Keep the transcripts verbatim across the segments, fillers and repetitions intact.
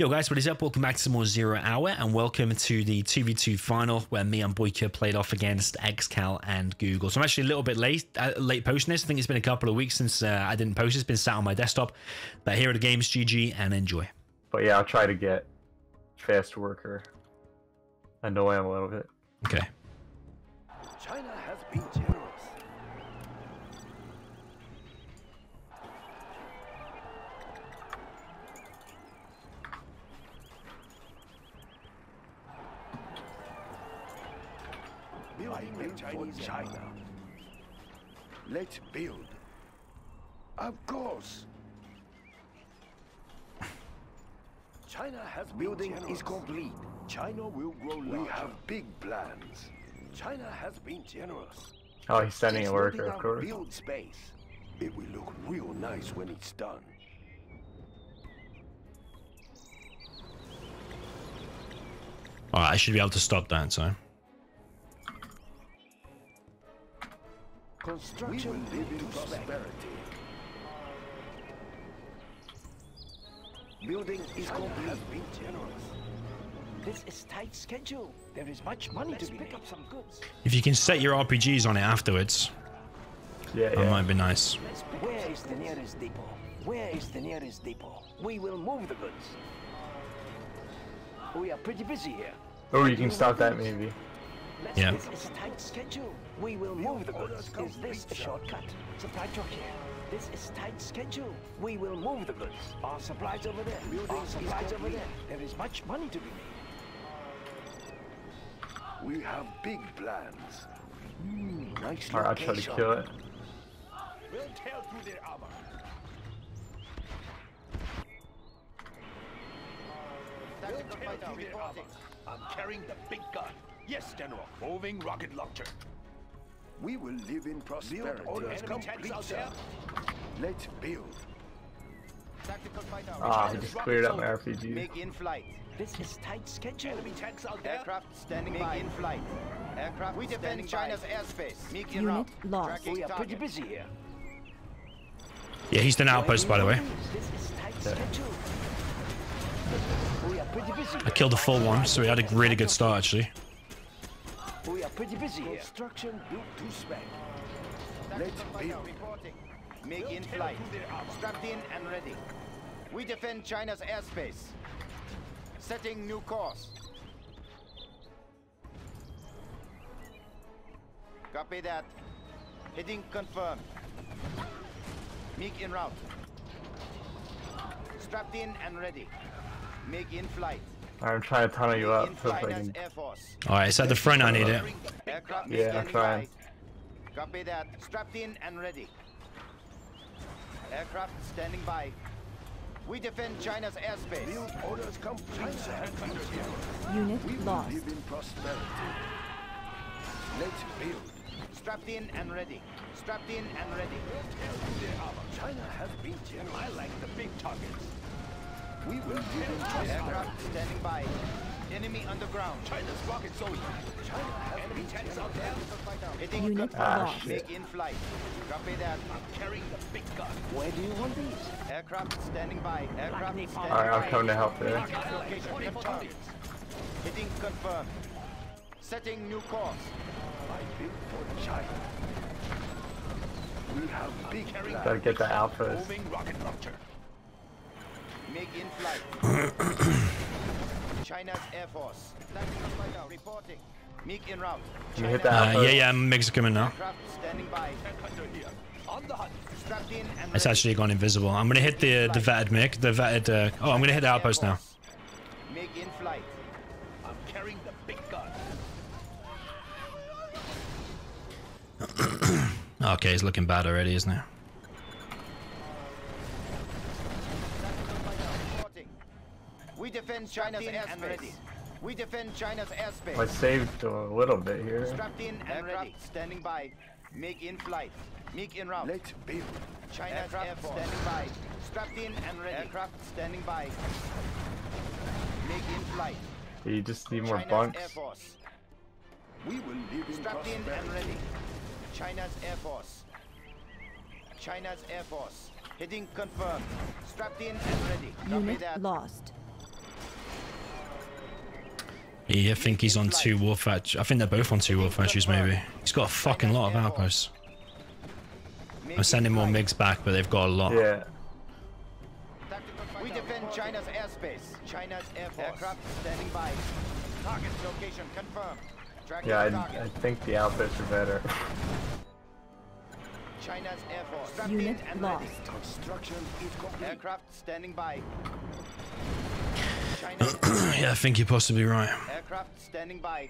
Yo guys, what is up? Welcome back to more Zero Hour and welcome to the two v two final where me and Boyka played off against Xcal and Google. So I'm actually a little bit late uh, late posting this. I think it's been a couple of weeks since uh, I didn't post. It's been sat on my desktop. But here are the games, G G and enjoy. But yeah, I'll try to get fast worker. I know I am a little bit. Okay. China has been generous. Building Chinese China. Let's build. Of course. China has building generous. Is complete. China will grow larger. We have big plans. China has been generous. Oh, he's sending a worker, of course. Build space. It will look real nice when it's done. All right, I should be able to stop that, so. Construction we will live in prosperity. Building is complete. Generous. This is tight schedule. There is much money Let's to be pick made. Up some goods. If you can set your R P Gs on it afterwards, yeah, that yeah. might be nice. Where is the nearest depot? Where is the nearest depot? We will move the goods. We are pretty busy here. Oh, you can stop that maybe. Let's yeah. This is tight schedule. We will move the goods. Is this a shortcut? Supply truck here. This is tight schedule. We will move the goods. Our supplies over there. Our supplies over there. There is much money to be made. We have big plans. Mm, nice All right, I'll try to kill it. We'll tell through their armor. We'll tell through their armor. I'm carrying the big gun. Yes, General. Moving rocket launcher. We will live in prosperity. Let's build. Ah, I just cleared up my R P G. Make in flight. This is tight schedule. Enemy tanks out there. Aircraft standing by. Make in flight. Aircraft. We defend China's airspace. Make in route. Lost. We are pretty busy here. Yeah, he's an outpost, by the way. This is tight schedule. We are pretty busy. I killed the full one, so we had a really good start actually. We are pretty busy here. Construction built to spec. Let's build. Make in flight. Strapped in and ready. We defend China's airspace. Setting new course. Copy that. Heading confirmed. Make in route. Strapped in and ready. Make in flight. I'm trying to tunnel you up so I can... Alright, it's at the front I need it. Yeah, I'm trying. Copy that. Strapped in and ready. Aircraft standing by. We defend China's airspace. Unit lost. Let's build. Strapped in and ready. Strapped in and ready. China has been generous. I like the big targets. We will kill aircraft standing by. Enemy underground. China's rocket soldier. China. Enemy tanks out there. Hitting the flash. Make in flight. Copy that. I'm carrying the big gun. Where do you want these? Aircraft standing by. Aircraft standing by. Alright, I'll come to help there. Hitting confirmed. Setting new course. I built for China. We have big carrying. Gotta get the outpost. Moving rocket launcher. Make in flight. China's Air Force. Reporting. Make in route. You hit that. Uh, yeah, yeah, Meg's coming now. Standing by. Here. On the hunt. Strapped in and it's actually gone invisible. I'm gonna hit the uh, the vetted Meg. The vetted. Uh, oh, I'm gonna hit the outpost now. Make in flight. I'm carrying the big gun. Okay, he's looking bad already, isn't he? We defend China's airspace. We defend China's airspace. I saved a little bit here. Strapped in and ready. Standing by. Make in flight. Make in route. Let's build. China's airport. Standing by. Strapped in and ready. Aircraft standing by. Make in flight. You just need more China's bunks. Air Force. We will live in Strapped in and ready. China's Air Force. China's Air Force. Heading confirmed. Strapped in and ready. Unit lost. Yeah, I think he's on two wolf hatch. I think they're both on two wolf hatches, maybe. He's got a fucking lot of outposts. I'm sending more MiGs back, but they've got a lot. Yeah. We defend China's airspace. China's air force. Aircraft standing by. Target location confirmed. Tracking yeah, I, I think the outposts are better. China's air force. Unit lost. Construction is complete. Aircraft standing by. Yeah, I think you're possibly right. Aircraft standing by.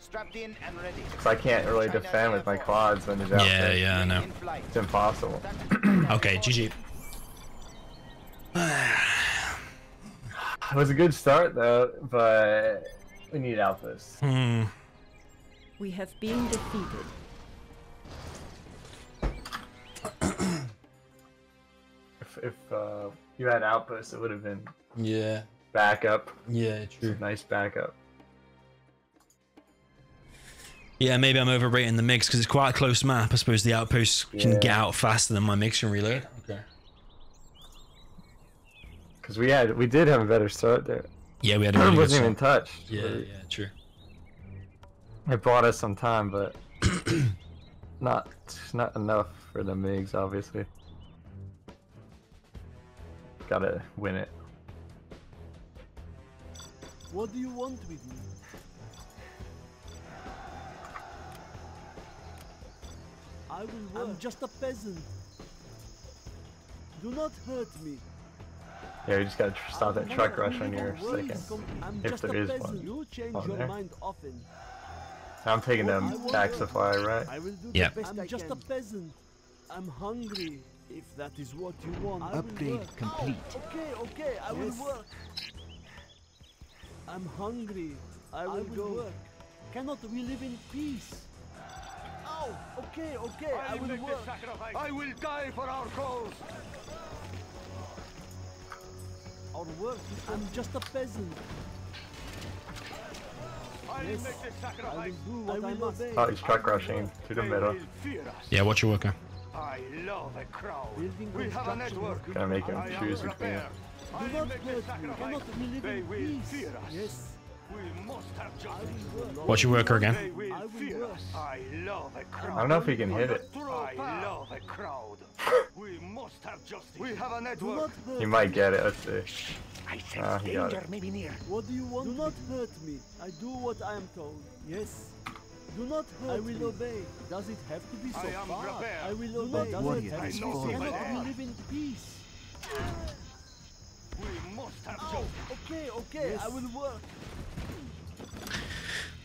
Strapped in and ready. Because I can't really defend with my quads when there's outposts. Yeah, yeah, I know. It's impossible. Okay, G G. It was a good start though, but we need outposts. Hmm. We have been defeated. if if uh, you had outposts, it would have been yeah backup. Yeah, true. Nice backup. Yeah, maybe I'm overrating the MiGs because it's quite a close map. I suppose the outposts yeah. can get out faster than my MiGs can reload. Okay. Because we had, we did have a better start there. Yeah, we had. A really wasn't good start. Even touched. Yeah, really. Yeah, true. It bought us some time, but not not enough for the MiGs, obviously. Gotta win it. What do you want with me? I will work. I'm just a peasant. Do not hurt me. Yeah, you just gotta stop that truck rush on your second. If there is one. You change on your there. Mind often. I'm taking them back supply, right? Yeah. I'm just a peasant. I'm hungry. If that is what you want. Upgrade complete. Oh, okay, okay, I yes. will work. I'm hungry. I will, I will go. Work. Cannot we live in peace? Oh, okay, okay, I, I will work. I will die for our cause. Our work is I'm just a peasant. I yes. make this sacrifice. I will do what I, I must. Oh, he's truck rushing to the middle. Yeah, watch your worker. I love a crowd. We have a network. Gonna make him choose between them. Do not hurt me. They will fear us. Yes. We must have justice. Watch your worker again. They will fear us. I love a crowd. I don't know if he can hit it. I love a crowd. We must have justice. We have a network. He might get it. Let's see. I sense oh, danger may be near. What do you want? Do not hurt me. I do what I am told. Yes. Do not hurt I will me. Obey. Does it have to be so I am far? Prepared. I will obey. Does it have to be so far? We live in peace. We must have oh, okay, okay, yes. I will work.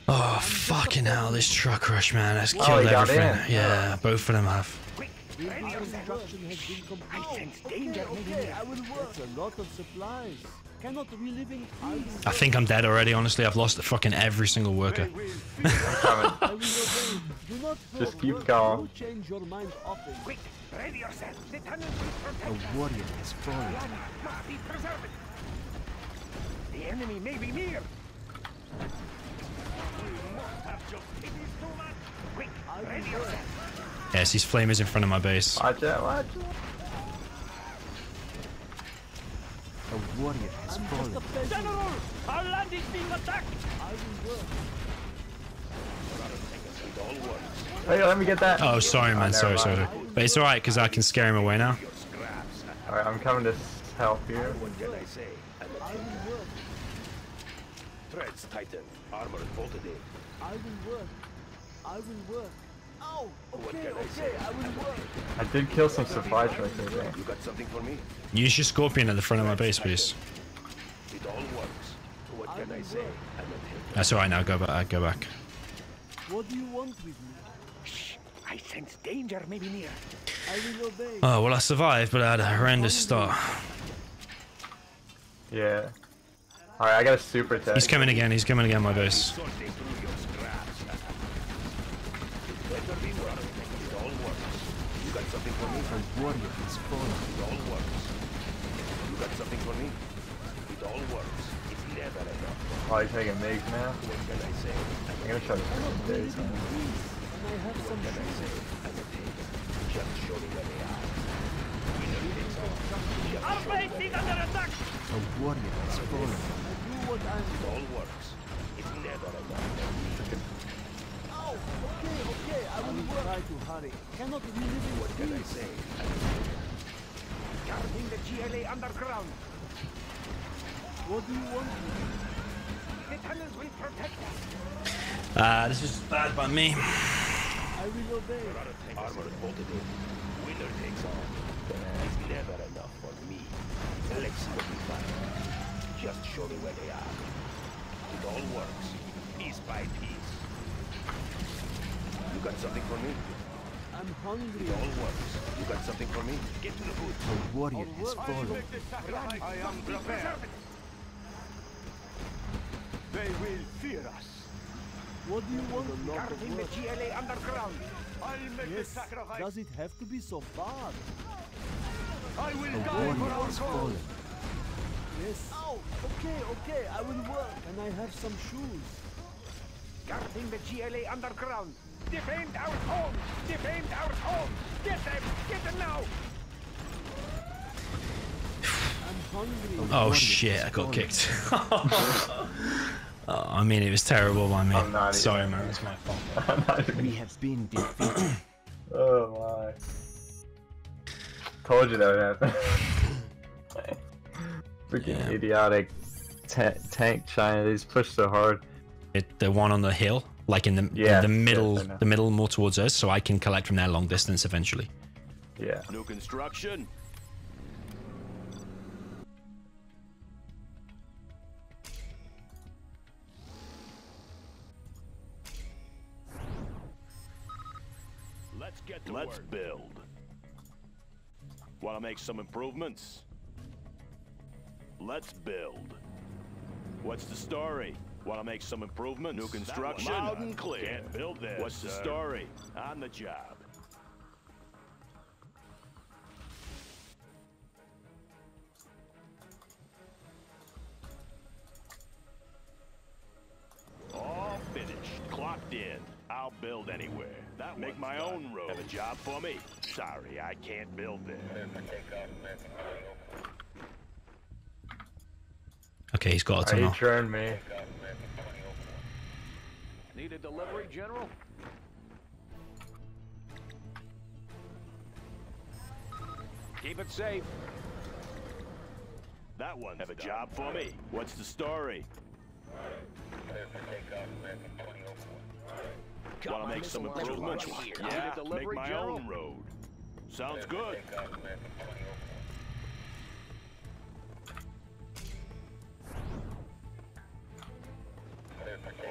Oh, I'm fucking hell, this truck rush, man. That's oh, killed everything. Yeah, yeah, both of them have. Quick, train yourself. I sense danger. Okay, okay, I will work. That's a lot of supplies. Cannot relive in peace. I think I'm dead already, honestly. I've lost fucking every single worker. Just keep calm. Quick, ready yourself. The tunnel will protect us. A warrior has fallen. Must be preserved. The enemy may be near. We must have just it is too much. Quick, ready yourself. Yes, his flame is in front of my base. Watch out, watch out. A warrior has I'm fallen. General! Our land is being attacked! I will work. Hey, let me get that. Oh, sorry, man. Oh, sorry, sorry, sorry. But it's alright, because I can scare him away now. Alright, I'm coming to help here. What can I say? I will work. Threads tightened. Armor bolted in. I will work. I will work. Oh, okay, okay, I will work. I did kill some supply trucks there. You got something for me? Use your scorpion at the front of my base, please. It all works. What can I say? That's alright now, go back, go back. What do you want with me? Shh, I sense danger may be near. I will obey. Oh, well I survived, but I had a horrendous start. Yeah. Alright, I got a super attack. He's coming again, he's coming again, my base. A warrior has fallen. It all works. You got something for me? It all works. It's never enough. Oh, you're taking MiGs now? What can I say? I'm gonna try to find days. What can I say? I'm a taker. Just show me where they are. Winner takes all. Our base is under attack! A warrior has fallen. what I'm... It all works. It's never enough. Oh, okay, okay, I will work. Try to hurry. Cannot really what can I say? Guarding the G L A underground. What do you want? The tunnels will protect us. Ah, uh, this is bad by me. I will obey. Armor bolted in. Winner takes all. It's never enough for me. Let's look at just show me where they are. It all works, piece by piece. You got something for me? I'm hungry. It all works. You got something for me? Get to the booth. The warrior has fallen. I am prepared. They will fear us. What do you want? Guarding the G L A underground. I'll make yes. the sacrifice. Does it have to be so bad? I will a die for our cause. Yes. Oh, okay, okay. I will work. And I have some shoes. Guarding the G L A underground. Defend our home. Defend our home. Get them. Get them now. I'm hungry. Oh, oh shit! I got kicked. Oh, I mean, it was terrible by me. Sorry, man. It's my fault. We have been defeated. Oh my. Told you that would happen. Freaking yeah. idiotic ta tank China. They just pushed so hard. It, the one on the hill, like in the yeah, in the middle, yeah, the middle more towards us, so I can collect from there long distance eventually. Yeah. New construction. Let's get to Let's work. build. Want to make some improvements? Let's build. What's the story? Want to make some improvements? New construction? Loud and clear. Can't build this. What's the story? On the job. All finished. Clocked in. I'll build anywhere. That Make my done. own road. Have a job for me? Sorry, I can't build there. Okay, he's got a tunnel. Are you turn me? Need a delivery, General? Keep it safe. That one. Have a job for me? What's the story? Want to make some improvements? Yeah, make my own road. Sounds good.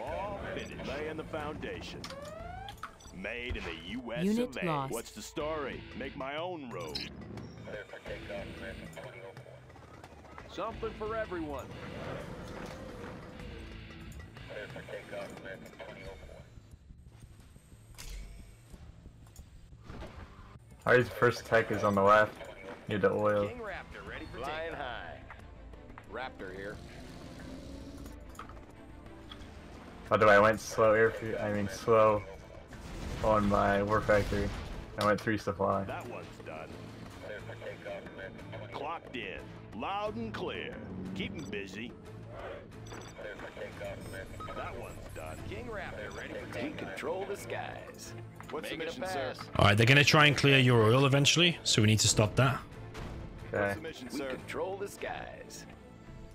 All finished. Laying the foundation. Made in the U S Unit of A. Lost. What's the story? Make my own road. Something for everyone. Our first tech is on the left. Need the oil. King Raptor, ready for flying high. Raptor here. Although I went slow airfield, I mean slow on my war factory. I went three supply. That one's done. Clocked in, loud and clear. Keep him busy. That one's done. King Raptor, ready for takeoff. We control the skies. What's the mission, sir? All right, they're gonna try and clear your oil eventually, so we need to stop that. Okay. What's the mission, sir? We control the skies.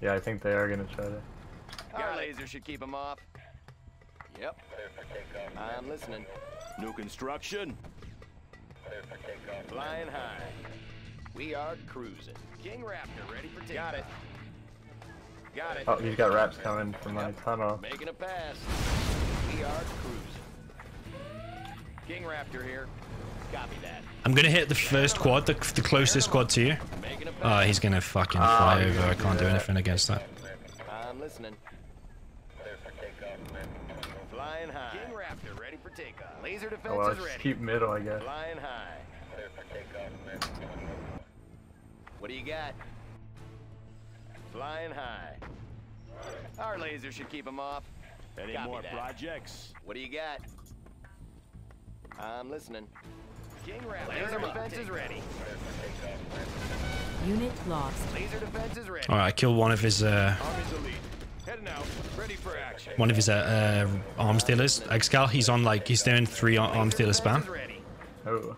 Yeah, I think they are gonna try to. Our laser should keep them off. Yep. I'm listening. New construction. Flying high. We are cruising. King Raptor, ready for takeoff. Got it. Got it. Oh, he's got wraps coming from my yep. tunnel. Making a pass. We are cruising. King Raptor here. Copy that. I'm gonna hit the first quad, the, the closest quad to you. Oh, he's gonna fucking fly oh, over. I can't do anything against that. I'm listening. Flying high. King Raptor ready for takeoff. Laser defense oh, well, is ready. Keep middle, I guess. Flying high. What do you got? Flying high. Our laser should keep him off. Any Copy more that. projects? What do you got? I'm listening. King Raptor. Laser defense is ready. Unit lost. Laser defense is ready. All right, kill one of his uh Heading out, ready for action. One of his uh, uh, arms dealers, Excal, he's on like, he's doing three arms dealer spam. Oh.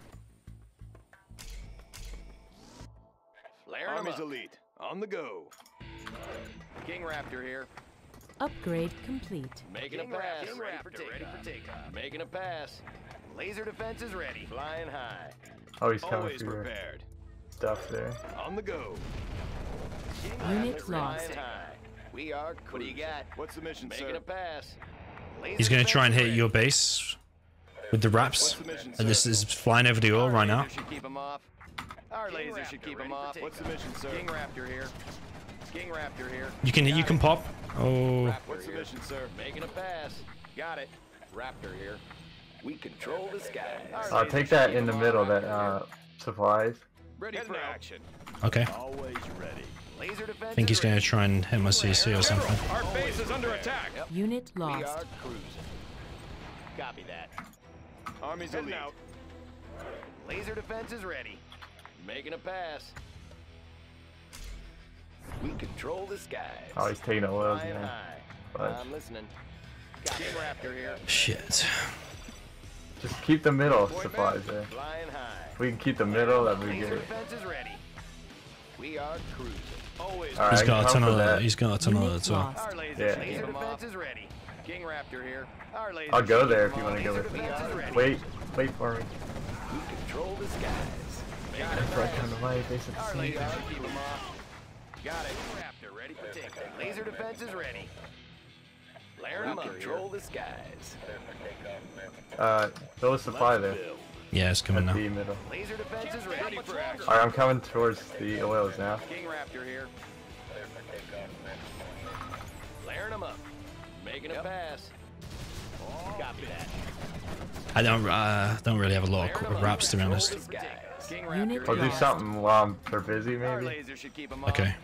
Arm is elite. On the go. King Raptor here. Upgrade complete. Making King a pass. King Raptor ready for takeoff. Making a pass. Laser defense is ready. Flying high. Oh, he's coming Always through prepared. Stuff there. On the go. Unit lost. We are cruising. What do you got? What's the mission, Making sir? a pass. Laser he's going to try and hit your base with the wraps. The mission, and this is flying over the oil right now. Our laser should keep him off. What's the mission, sir? King Raptor here. King Raptor here. You can you can pop. Oh. What's the mission, sir? Making a pass. Got it. Raptor here. We control the sky. I'll take that in the middle. That uh supplies. Ready for action. Okay. Always ready. Laser defense. I think he's gonna try and hit my C C or something. Our base is under attack. Yep. Unit lost. We are cruising. Copy that. Army's elite. Out. Laser defense is ready. Making a pass. We control the sky. Oh, he's taking a load, man. I'm listening. King Raptor here. Shit. Just keep the middle supplies there. We can keep the middle. That'd be good. We are cruising. Always. Right, he's got a ton of that. He's got a ton of that as well. Yeah. Laser defense is ready. King Raptor here. Our laser I'll go there if you want to go with me. Wait, wait for me. We control the sky. Got it. Raptor ready for takeoff. Laser defense is ready. Layer up. Control the skies. Uh, throw a supply there. Yeah, it's coming now. Laser defense is ready for action. Alright, I'm coming towards the oils now. King Raptor here. Layering them up. Making a pass. Copy that. I don't, uh, don't really have a lot of wraps to be honest. I'll do something while they're busy, maybe. Okay.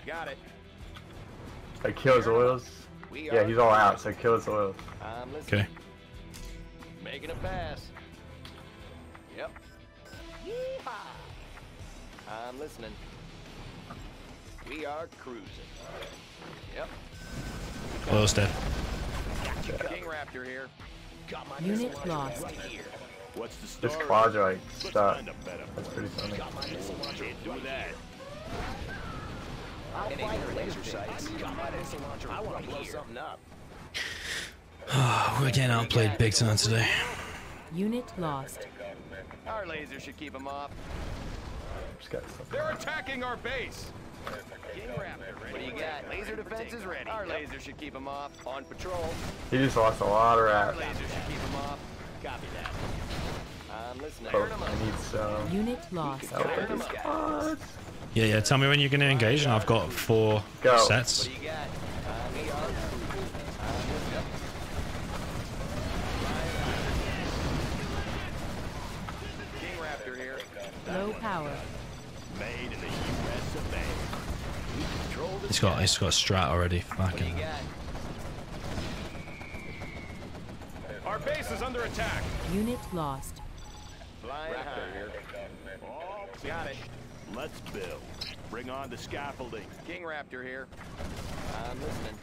Like kill his oils. Yeah, he's all out, so kill his oils. Okay. Making a pass. Yep. I'm listening. We are cruising. Yep. Close dead. King Raptor here. Unit lost. What's the story? This quadrite stuff. That's pretty funny. Do that. I want to blow something up. We're getting outplayed big time today. Unit lost. Our laser should keep them off. They're attacking our base. What do you got? Laser defense is ready. Our laser should keep them off. On patrol. He just lost a lot of rats. Our laser should keep them off. Copy that. Um, listen, oh, I need some. Unit lost. Oh, yeah, yeah. Tell me when you're going to engage, and I've got four Go. sets. What do you got? Um, we are... um, King Raptor here. Low power. Made in the U S of A. We control the. He's got. He's got a strat already. Fucking. Our base is under attack. Unit lost. Raptor here. Oh, got it. Let's build. Bring on the scaffolding. King Raptor here. I'm listening.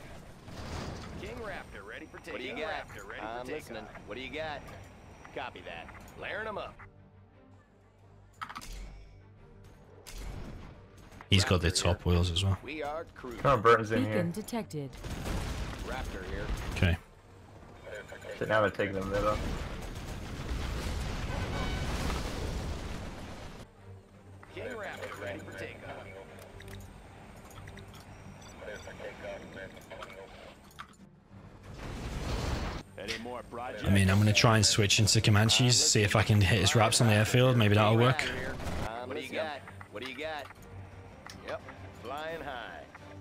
King Raptor ready for takeoff. What do you got? Raptor ready I'm for listening. What do you got? Copy that. Layering them up. He's got the top wheels as well. We are cruising. Come on, Burton's in here. Detected. Raptor here. Okay. So now they're taking the middle. King Raptor ready for takeoff. I mean, I'm gonna try and switch into Comanches, see if I can hit his wraps on the airfield. Maybe that'll work. What do you got? What do you got? Yep, flying high.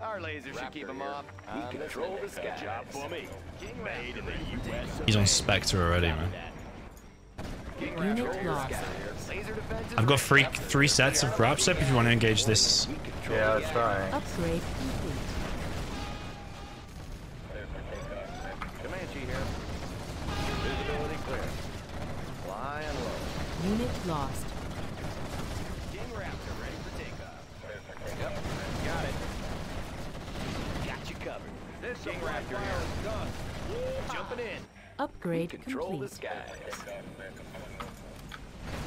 Our laser should keep him off. We control the sky. Job for me. Made in the U S. He's on Spectre already, man. I've got three three sets of wraps up if you want to engage this. Yeah, that's right. Upgrade complete. Comanche here. Visibility clear. Fly and low. Unit lost. King Raptor ready for takeoff. Got it. Got you covered. This King Raptor here. Jumping in. Upgrade control complete. The skies.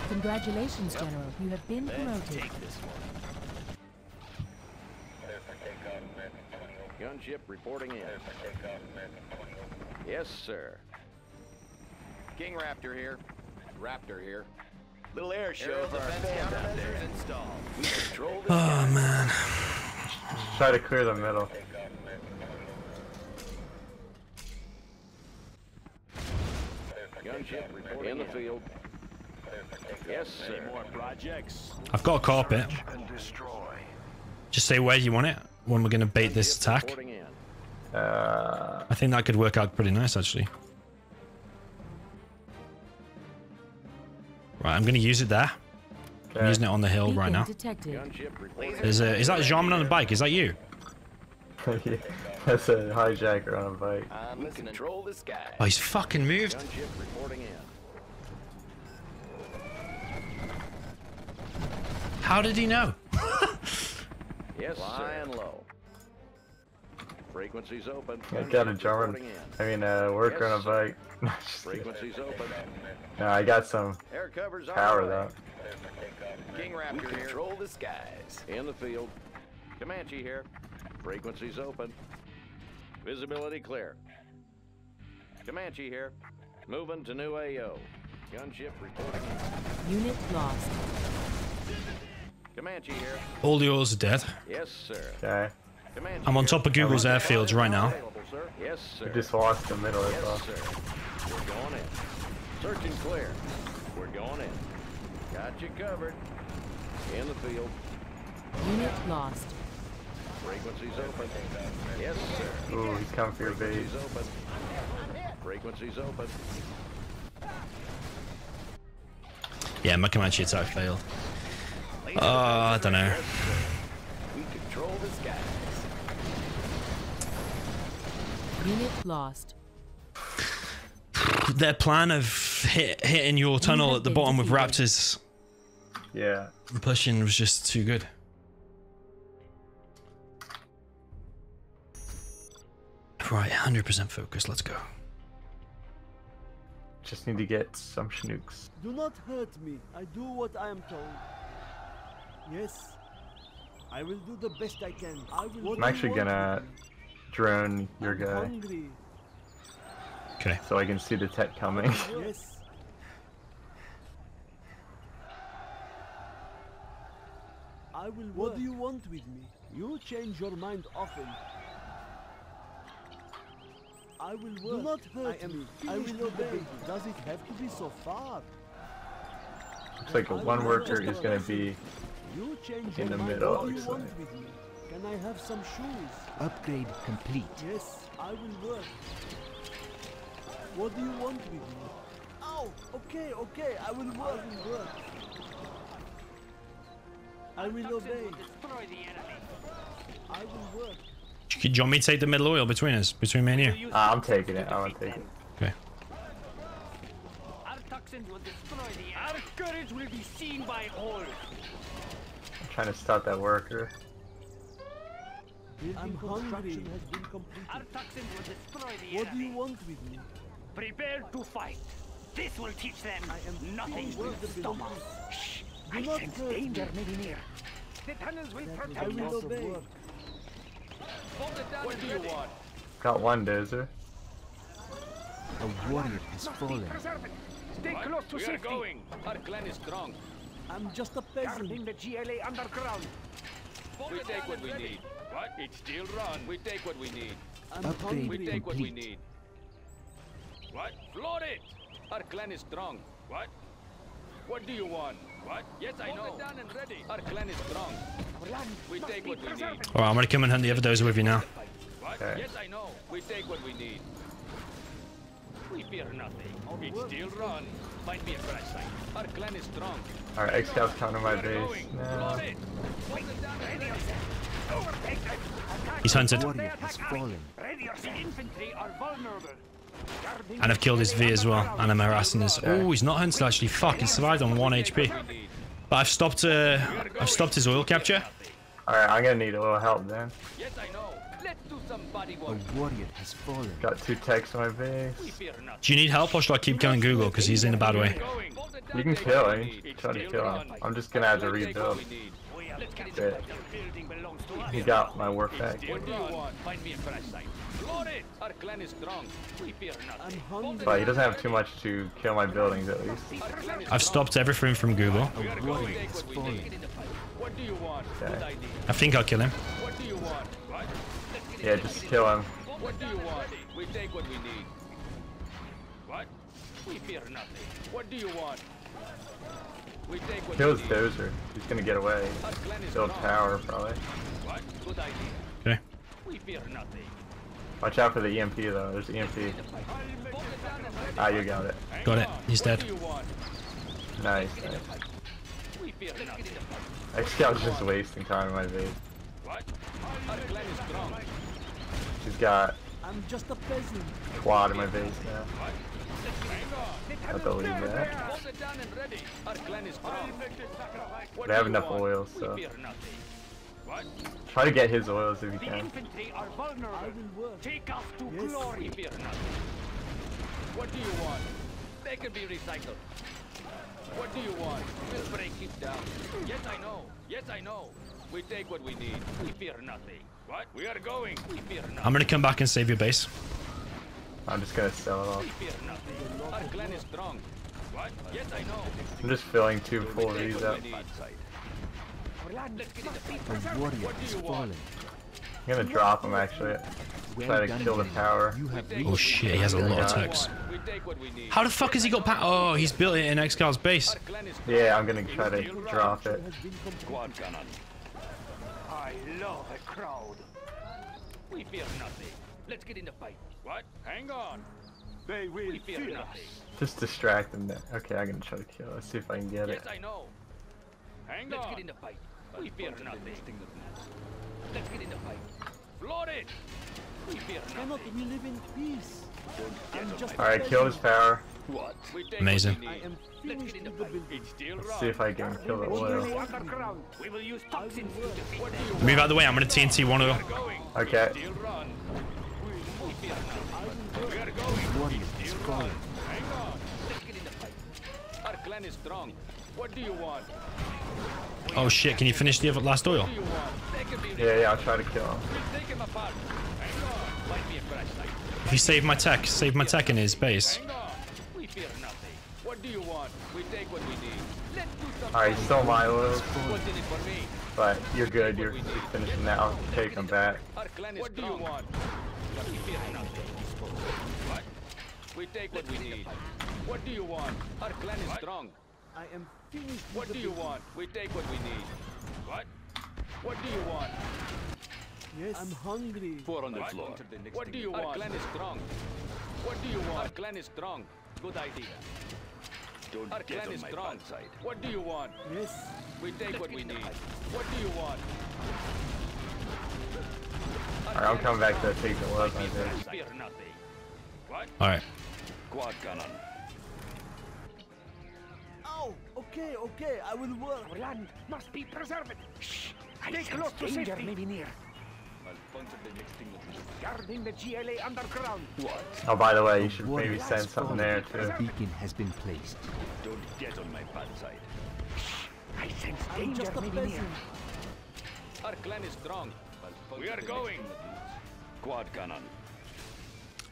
Congratulations, yep. General. You have been Let's promoted. Take this one. Gunship reporting in. Yes, sir. King Raptor here. Raptor here. Little air show. Oh man. Just try to clear the middle. Gunship reporting in the field. Yes, sir. More projects. I've got a carpet. Just say where you want it when we're going to bait this attack. Uh, I think that could work out pretty nice, actually. Right, I'm going to use it there. Okay. I'm using it on the hill right now. Is, a, is that Jarman on a bike? Is that you? That's a hijacker on a bike. I'm control this guy. Oh, he's fucking moved. How did he know? Yes, flying low. Frequency's open. I got a German. I mean, uh, work yes, on a bike. Frequency's open. No, I got some air covers power though. King Raptor here. Control the skies. In the field. Comanche here. Frequency's open. Visibility clear. Comanche here. Moving to new A O. Gunship reporting. Unit lost. Comanche here. All yours are dead. Yes, sir. Okay. I'm on top of Google's airfields right now. Yes, sir. We just lost the middle as well. We're going in. Search and clear. We're going in. Got you covered. In the field. Unit lost. Frequency's open. Yes, sir. Ooh, he's coming for your base. Frequency's open. Yeah, my Comanche attack failed. Oh, I don't know. We control the skies. Unit lost. Their plan of hit, hitting your tunnel at the bottom with Raptors. Yeah. Pushing was just too good. Right, one hundred percent focus. Let's go. Just need to get some schnooks. Do not hurt me. I do what I am told. Yes, I will do the best I can. I will I'm actually gonna drone your guy. Okay. So I can see the Tet coming. Yes. I will. Work. What do you want with me? You change your mind often. I will work. Do not hurt I am me. I will obey. Does it have to be so far? Looks like a one worker is gonna be. You change in the middle. What do you want with me? Can I have some shoes? Upgrade complete. Yes, I will work. What do you want with me? Oh, okay, okay, I will work. I will work. I will obey. Destroy the enemy. I will work. Do you want me to take the middle oil between us, between me and you? Uh, I'm taking it. I'm taking it. Okay. Our toxins will destroy the. Our courage will be seen by all. Trying to stop that worker. I'm hungry. Our toxins will destroy the enemy. What do you want with me? Prepare to fight. This will teach them nothing will stop us. Shh. I sense danger may be near. The tunnels will protect us. I will obey. What do you want? Got one dozer. A warrior has fallen. Stay close to safety. Going. Our clan is strong. I'm just a peasant. Guarding the G L A underground. We take what we need. What? It's still run. We take what we need. Upgrade we take complete. What we need. What? Float it. Our clan is strong. What? What do you want? What? Yes, I know. Down and ready. Our clan is strong. We take what we need. Alright, I'm gonna come and hunt the other dozer with you now. What? Okay. Yes, I know. We take what we need. We fear nothing. It's still run. Might be a crash site. Our clan is strong. Our X-Cal's coming to my base. No. He's hunted. And I've killed his V as well. And I'm harassing this. Oh, he's not hunted actually. Fuck, he survived on one H P. But I've stopped. Uh, I've stopped his oil capture. All right, I'm gonna need a little help then. Yes, I know. Let's do some body work. A warrior has fallen. Got two tags on my base. Do you need help or should I keep killing Google because he's in a bad way? You can kill him. Try to kill him. I'm just gonna have to rebuild. But he got my work back. What do you want? Find me a fresh site. Our clan is strong. We fear nothing. But he doesn't have too much to kill my buildings at least. I've stopped everything from Google. What do you want? Okay. I think I'll kill him. What do you want? Yeah, just kill him. What do you want? We take what we need. What? We fear nothing. What do you want? We take what Kills Dozer. He's gonna get away. Still tower probably. What? Good idea. Okay. We fear nothing. Watch out for the E M P though. There's the E M P. Ah, you got it. Got it. He's dead. Nice. nice. Actually, I was just wasting time in my base. She's got quad in my base now. I believe that. They have enough oil, so. Try to get his oils if you can. What do you want? They can be recycled. What do you want? We'll break it down. Yes, I know. Yes, I know. We take what we need. We fear nothing. What? We are going. We fear nothing. I'm gonna come back and save your base. I'm just gonna sell it off. We fear nothing. Our clan is strong. What? Yes, I know. I'm just filling two full V's up. The warrior is falling. I'm gonna drop him actually. Try to kill the power. Oh shit, he has a lot of attacks. How the fuck has he got power? Oh, he's built it in Excar's base. Yeah, I'm gonna try to drop it. I love a crowd. We fear nothing. Let's get in the fight. What? Hang on. They will fear us. Just distract them then. Okay, I'm gonna try to kill. Let's see if I can get it. Yes, I know. Hang on. Let's get in the fight. We fear nothing. Let's get in the fight. Flood it. We fear nothing. We live in peace. Alright, kill his power. What? Amazing. Let's get in the fight. Let's see if I can kill the oil. Move out of the way, I'm gonna T N T one oil. Okay. Our clan is strong. What do you want? Oh shit, can you finish the last oil? Yeah, yeah, I'll try to kill him. If you save my tech, save my tech in his base. Alright, stole my oil. But you're good, you're finishing that. I'll take him back. What do you want? We take what we need. What do you want? Our clan is strong. I am finished. What do you want? We take what we need. What? What do you want? Yes, I'm hungry. Four on the floor. What do you want? Our clan is strong. What do you want? Our clan is strong. Good idea. Our clan is strong. What do you want? Yes. We take what we need. What do you want? Alright, I'll come back to take the love. Alright. Quad cannon. Okay, okay, I will work. Our land must be preserved. Shh, I take a look to safety. Maybe near. Guarding the G L A underground. What? Oh, by the way, you should maybe send something there too. The beacon has been placed. Don't get on my bad side. Shh, I sense danger. Maybe near. Our clan is strong. We are going. Quad cannon.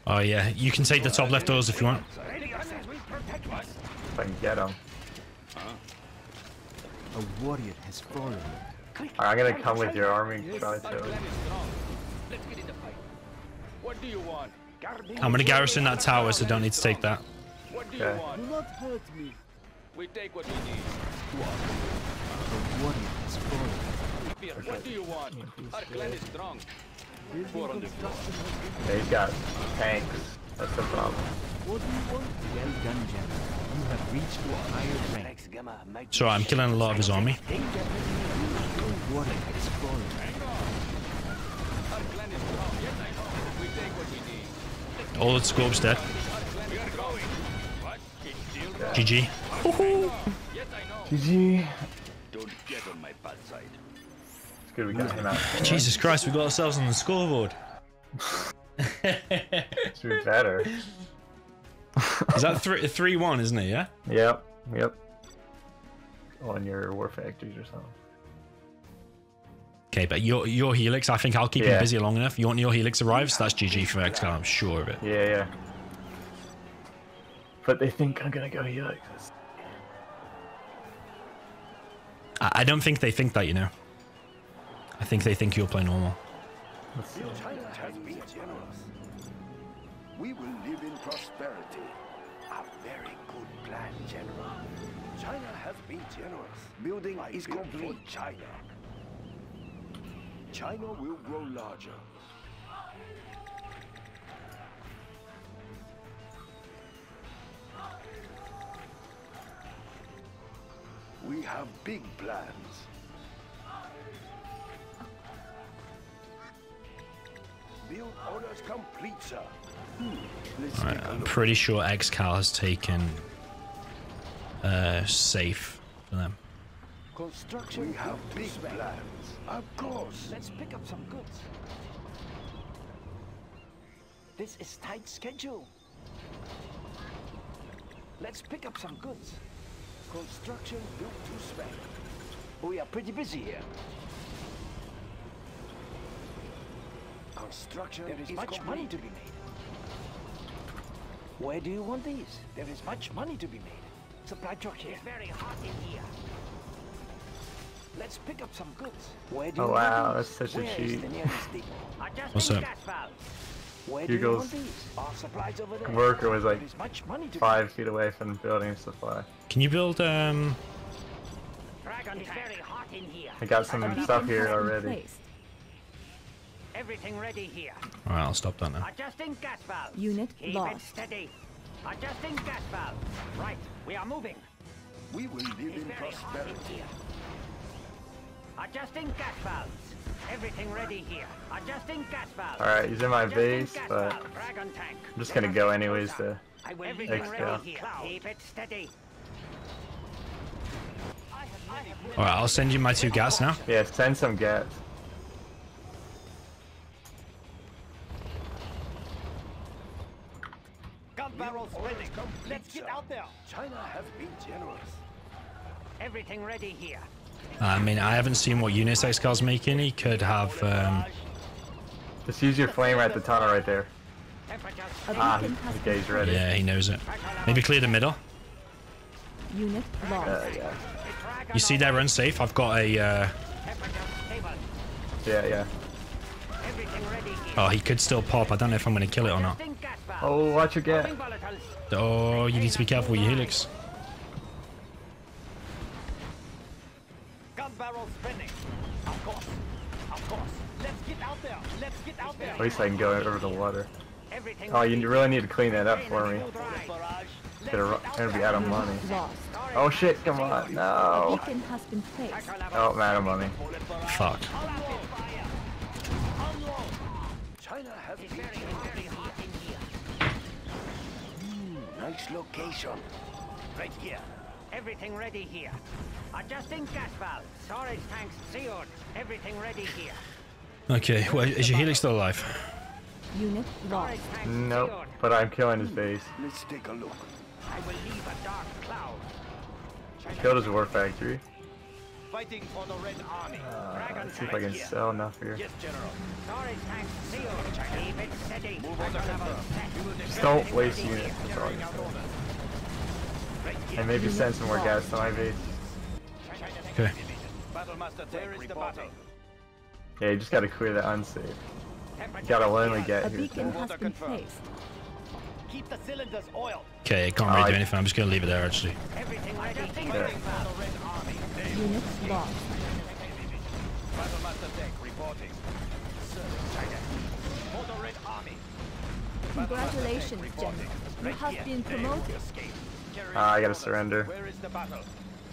Oh yeah, you can take the top left doors if you want. If I can get them. Huh? A warrior has fallen. I'm gonna come with your army and try to. I'm gonna garrison that tower, so don't need to take that. What do you want? Do not hurt me. We take what we need. What? A warrior has fallen. What do you want? Our clan is strong. Four on the floor. They've got tanks. That's the problem. What do you want? Well done, General. You have reached a higher rank. So I'm killing a lot of his army. All the scope's dead. G G. Woohoo! G G. Don't get on my bad side. good we got him out. Jesus Christ, we got ourselves on the scoreboard. Should be better. Is that three three one, isn't it? Yeah. Yep. Yep. On your war factories or something. Okay, but your your Helix, I think I'll keep yeah. him busy long enough. You want your Helix arrives? That's G G for X C L, I'm sure of it. Yeah, yeah. But they think I'm gonna go Helix. I, I don't think they think that, you know. I think they think you'll play normal. China has been generous. We will live in prosperity. A very good plan, General. China has been generous. Building is complete, China. China will grow larger. We have big plans. Build orders complete, sir. Hmm. Right, I'm pretty sure X C A L has taken uh, safe for them. Construction. We have big plans. Of course. Let's pick up some goods. This is tight schedule. Let's pick up some goods. Construction built to spec. We are pretty busy here. Construction. There is much money to be made. Where do you want these? There is much money to be made. Supply truck here. It's very hot in here. Let's pick up some goods. Where do oh you wow, that's such a cheat. What's up? Google's worker was like five feet away from building supply. Can you build um? I got some stuff here already. Everything ready here. All right, I'll stop that now. Adjusting gas valve. Unit lost. Keep it steady. Adjusting gas valve. Right, we are moving. We will live in prosperity. Adjusting gas valves. Everything ready here. Adjusting gas valves. All right, he's in my base, but I'm just gonna go anyways to X C L. Keep it steady. All right, I'll send you my two gas now. Yeah, send some gas. Gun barrels ready. Let's get out there. China has been generous. Everything ready here. I mean, I haven't seen what units X C L's making. He could have. Um... Just use your flame at the tunnel right there. Ah, okay, he's ready. Yeah, he knows it. Maybe clear the middle. Unit lost. Uh, yeah. You see their run safe? I've got a. Uh... Yeah, yeah. Oh, he could still pop. I don't know if I'm going to kill it or not. Oh, watch your gas. Oh, you need to be careful with your Helix. Of course. Of course. Let's get out there. Let's get out there. At least I can go over the water. Oh, you really need to clean that up for me. They're gonna be out of money. Oh shit, come on. No. Oh, I'm out of money. Fuck. Mm, nice location. Right here. Everything ready here. Adjusting gas valves. Storage tanks sealed. Everything ready here. Okay, well, is your Helix still alive? Unit lost. Nope, but I'm killing his base. Let's take a look. I will leave a dark cloud. I killed his war factory. Fighting for the Red Army. Uh, let's see if I can sell enough here. Yes, General. Storage tanks sealed. Keep it steady. Move on the cover. Just don't waste units. That's all I'm saying. And maybe send some more gas to my base. Okay. Yeah, you just gotta clear the unsafe. You gotta only get here. Okay, it can't really oh, do anything. I'm just gonna leave it there actually. Yeah. Congratulations, General. You have been promoted. Ah, I gotta surrender. Where is the battle?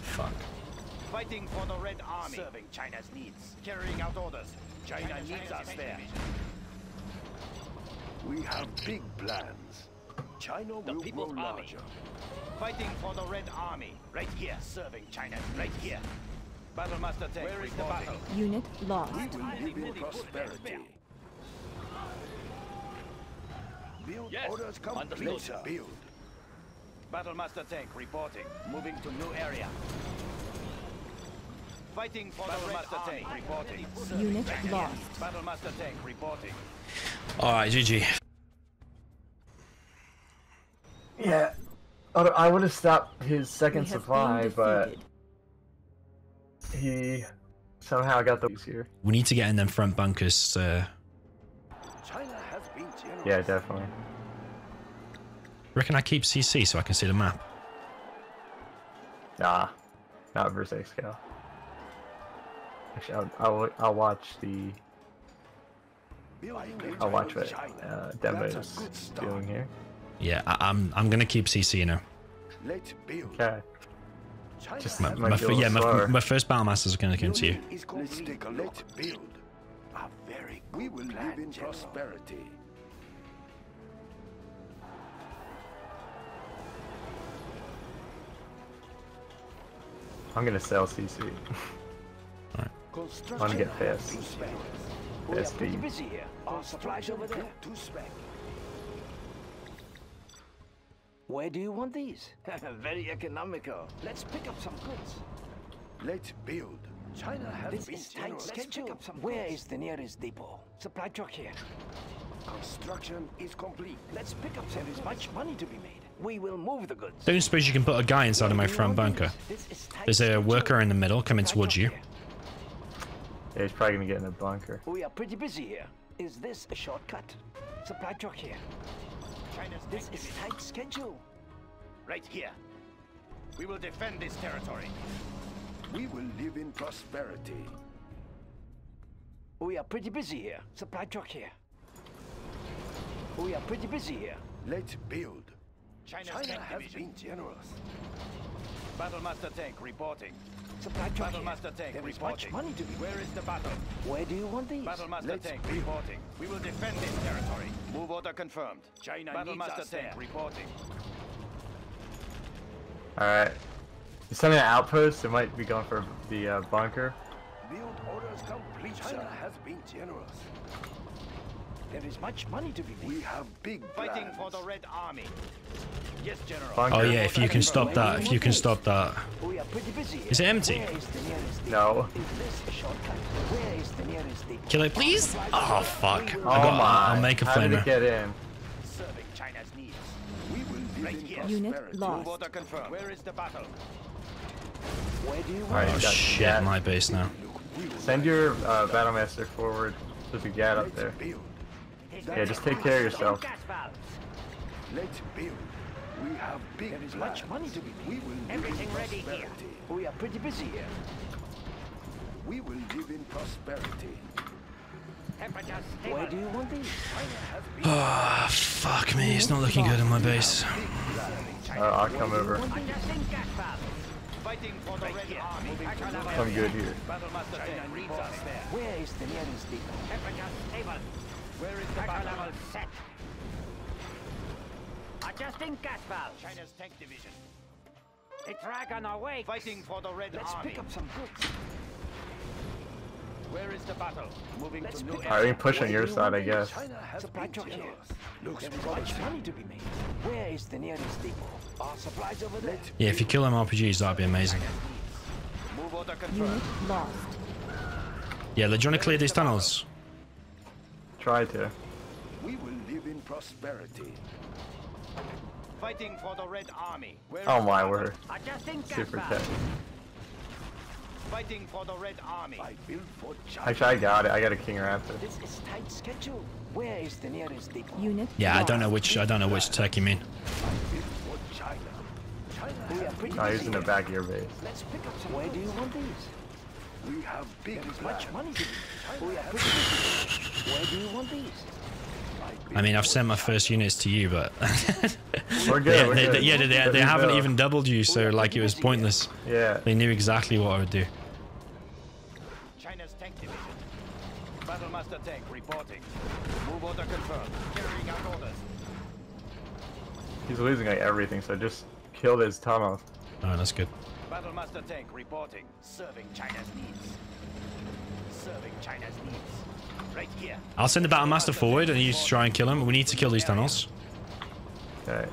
Fuck. Fighting for the Red Army. Serving China's needs. Carrying out orders. China, China needs us there. We have big plans. China will the people's grow larger. Army. Fighting for the Red Army. Right here. Serving China. Right here. Battle Master Tech, where is the battle? Unit lost. We will give you prosperity. Build yes. Orders complete, sir. Build. Battle Master Tank reporting. Moving to new area. Fighting for Battle Master Tank reporting. Unit lost. Battle Master Tank reporting. Alright, G G. Yeah. I would have stopped his second supply, but he somehow got the here. We need to get in them front bunkers, so... China has been generous. Yeah, definitely. Reckon I keep C C so I can see the map? Nah, not versus X-Cal. Actually, I'll, I'll, I'll watch the... I'll watch what uh, Demba's doing here. Yeah, I, I'm I'm gonna keep C C now. Let's build. Okay. Just my, my yeah, my, my first battle masters are gonna come to you. Let's take a look. Build. A very good we will plan, live in General. Prosperity. I'm gonna sell C C. All right. I wanna get fast. Fast beam. Our supplies over there. Two spec. Where do you want these? Very economical. Let's pick up some goods. Let's build. China has this been is tight general. Schedule. Pick up some Where goods. Is the nearest depot? Supply truck here. Construction is complete. Let's pick up some. There is much money to be made. We will move the goods. Don't suppose you can put a guy inside Where of my front bunker. There's a worker in the middle coming supply towards you. Yeah, he's probably gonna get in the bunker. We are pretty busy here. Is this a shortcut? Supply truck here. China's this is tight schedule. Right here. We will defend this territory. We will live in prosperity. We are pretty busy here. Supply truck here. We are pretty busy here. Let's build. China's China has division. Been generous. Battle Master Tank reporting. Supply truck Battle here. Master Tank there reporting. Is much money to be. Where is the battle? Where do you want these? Battle Master Let's Tank build. Reporting. We will defend this territory. Move order confirmed. China Battle needs Master us Tank there. Reporting. Alright. He's sending an outpost. It might be going for the uh, bunker. Build orders complete. China has been generous. There is much money to be made. We have big plans. Fighting for the Red Army. Yes, General. Bunker. Oh yeah, if you can stop that, if you can stop that. We are pretty busy. Is it empty? No. Kill it, please. Oh fuck! Oh, I got, my. I'll make a flamer. How did it get in? Serving China's needs. We will right here. Unit lost. Order confirmed. Where is the battle? Where do you want? Right, oh shit! Gat. My base now. Send your uh, battlemaster forward. There's a Gat up there. Yeah, just take care of yourself. Let's build. We have big There is plans. Much money to be made. We will Everything ready here. We are pretty busy here. We will live in prosperity. Where do you want these? Oh, fuck me. It's not looking good in my base. Uh, I'll come over. I'm good here. Where is the nearest depot? Temperature stable. Where is the battle level set? Adjusting gas valves. China's tank division. The dragon awakes. Fighting for the Red Let's Army. Let's pick up some goods. Where is the battle? Moving Let's to new area. I mean, push on your side, I guess. Supply truck here. Looks There's much money to be made. Where is the nearest depot? Our supplies over there. Yeah, if you kill them R P Gs, that'd be amazing. Move order confirmed. Lost. Yeah, do you want to clear these tunnels? Try to. We will live in prosperity. Fighting for the Red Army. Where oh my word. Super tech. Fighting for the Red Army. I build for Actually, I got it. I got a King Raptor. This is tight schedule. Where is the nearest depot? Unit yeah, I don't know which. I don't know which tech you mean. Oh, he's in the back of your base. Let's pick up some. Where do you want these? We have big much money. We have Where do you want these? I mean, I've sent my first units to you, but we're good. Yeah, we're they, good. They, yeah, they, they, they haven't even doubled you, so like it was pointless. Yeah, they knew exactly what I would do. China's tank division, Battle Master Tank reporting. Move order confirmed. Carrying out orders. He's losing like everything, so just kill his tunnel. Oh, that's good. Battlemaster Tank reporting. Serving China's needs. Serving China's needs. Right here. I'll send the Battlemaster forward and you just try and kill him. We need to kill these tunnels. Okay.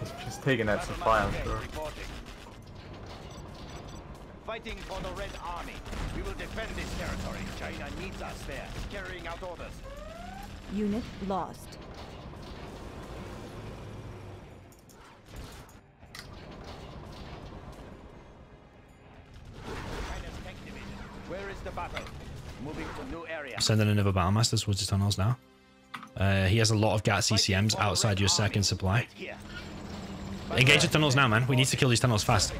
He's just taking that supply, I'm sure. Fighting for the Red Army. We will defend this territory. China needs us there. Carrying out orders. Unit lost. Sending another Battlemaster towards his tunnels now. Uh, he has a lot of G A T C C Ms outside your second supply. Engage the tunnels now, man. We need to kill these tunnels fast.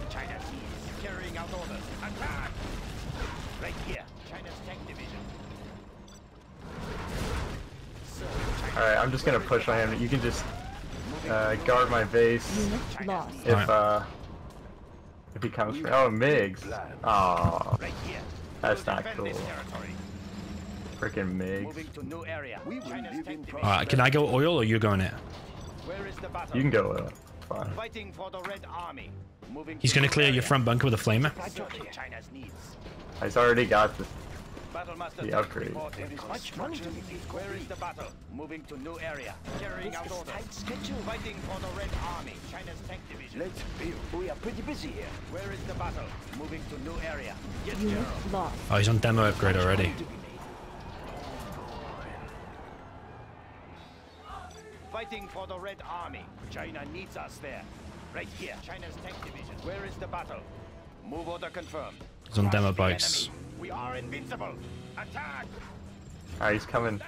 Alright, I'm just gonna push on him. You can just uh, guard my base if uh, if he comes for. Oh, MiGs. Aww. That's not cool. Freaking MiGs. Alright, can I go oil or you're going it? You can go oil. Fine. He's going to clear your front bunker with a flamer. He's already got the, the upgrade. Where is the battle? Moving to new area. Carrying out orders. Fighting for the Red Army. China's tank division. Let's build. We are pretty busy here. Where is the battle? Moving to new area. Yes, General. Oh, he's on demo upgrade already. Fighting for the Red Army. China needs us there. Right here. China's tank division. Where is the battle? Move order confirmed. He's on demo bikes. We are invincible. Attack! Alright, he's coming.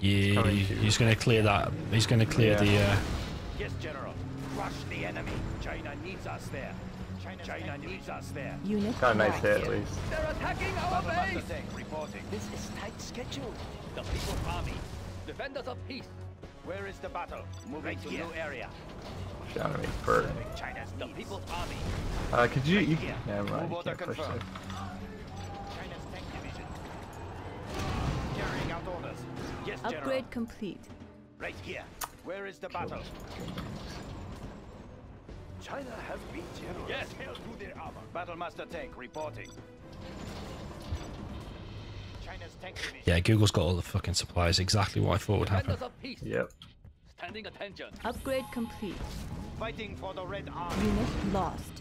Yeah, coming he's going to clear that. He's going to clear yeah. the... Uh... Yes, General. Crush the enemy. China needs us there. China, China needs us there. Unit got a nice hit, at least. They're attacking our base! This is tight schedule. The People's Army. Defenders of peace. Where is the battle? Moving right to here. New area. Shot me first. China's the People's Army. Uh, could you? you yeah, right. You can't push that. China's tank division. Carrying out orders. Yes, General. Upgrade complete. Right here. Where is the battle? China has been generous. Yes, held to their armor. Battlemaster tank reporting. Yeah, Google's got all the fucking supplies. Exactly what I thought would happen. Yep. Standing attention. Upgrade complete. Fighting for the Red Army. Unit lost.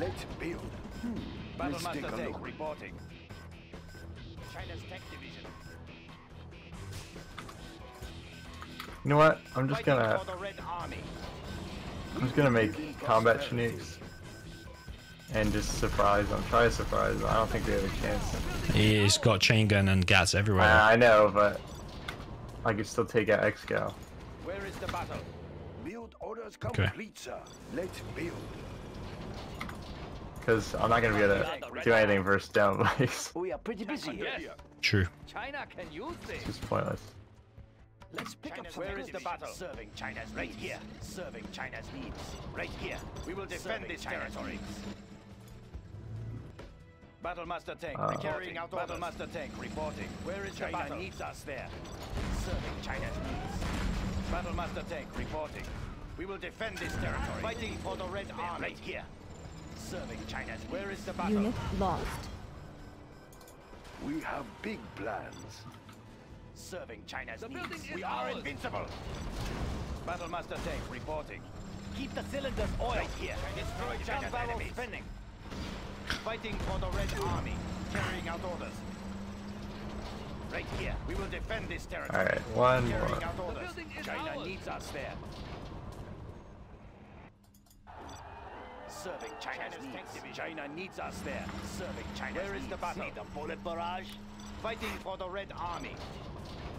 Let's build. Hmm. Battlemaster tank reporting. China's tank division. You know what? I'm just Fighting gonna. For the Red Army. I'm just gonna make combat Chinooks. And just surprise them. Try to surprise them. I don't think they have a chance. He's got chain gun and gas everywhere. Uh, I know, but I can still take out X-Gal. Where is the battle? Build orders complete, sir. Let's build. Because I'm not gonna be able to do anything versus down bikes. We are pretty busy here. True. China can use this. It's just pointless. Let's pick China's up where is the battle? Serving China's right needs. here. Serving China's needs. Right here. We will defend Serving this territory. Battlemaster tank uh, carrying out orders. Battlemaster tank reporting. Where is China the battle? needs us there. Serving China's needs. Battlemaster tank reporting. We will defend this territory. Fighting for the Red Army. Right here. Serving China's. Where is the battle? Unit lost. We have big plans. Serving China's needs. We are invincible. Battlemaster tank reporting. Keep the cylinders oiled right here. Destroy China's enemies. Defending. Fighting for the Red Army, carrying out orders. Right here, we will defend this territory. All right, one carrying more. Out orders. China ours. needs us there. Serving China's, China's needs. Tank China needs us there. Serving China's Where is needs. the battle? See the bullet barrage. Fighting for the Red Army.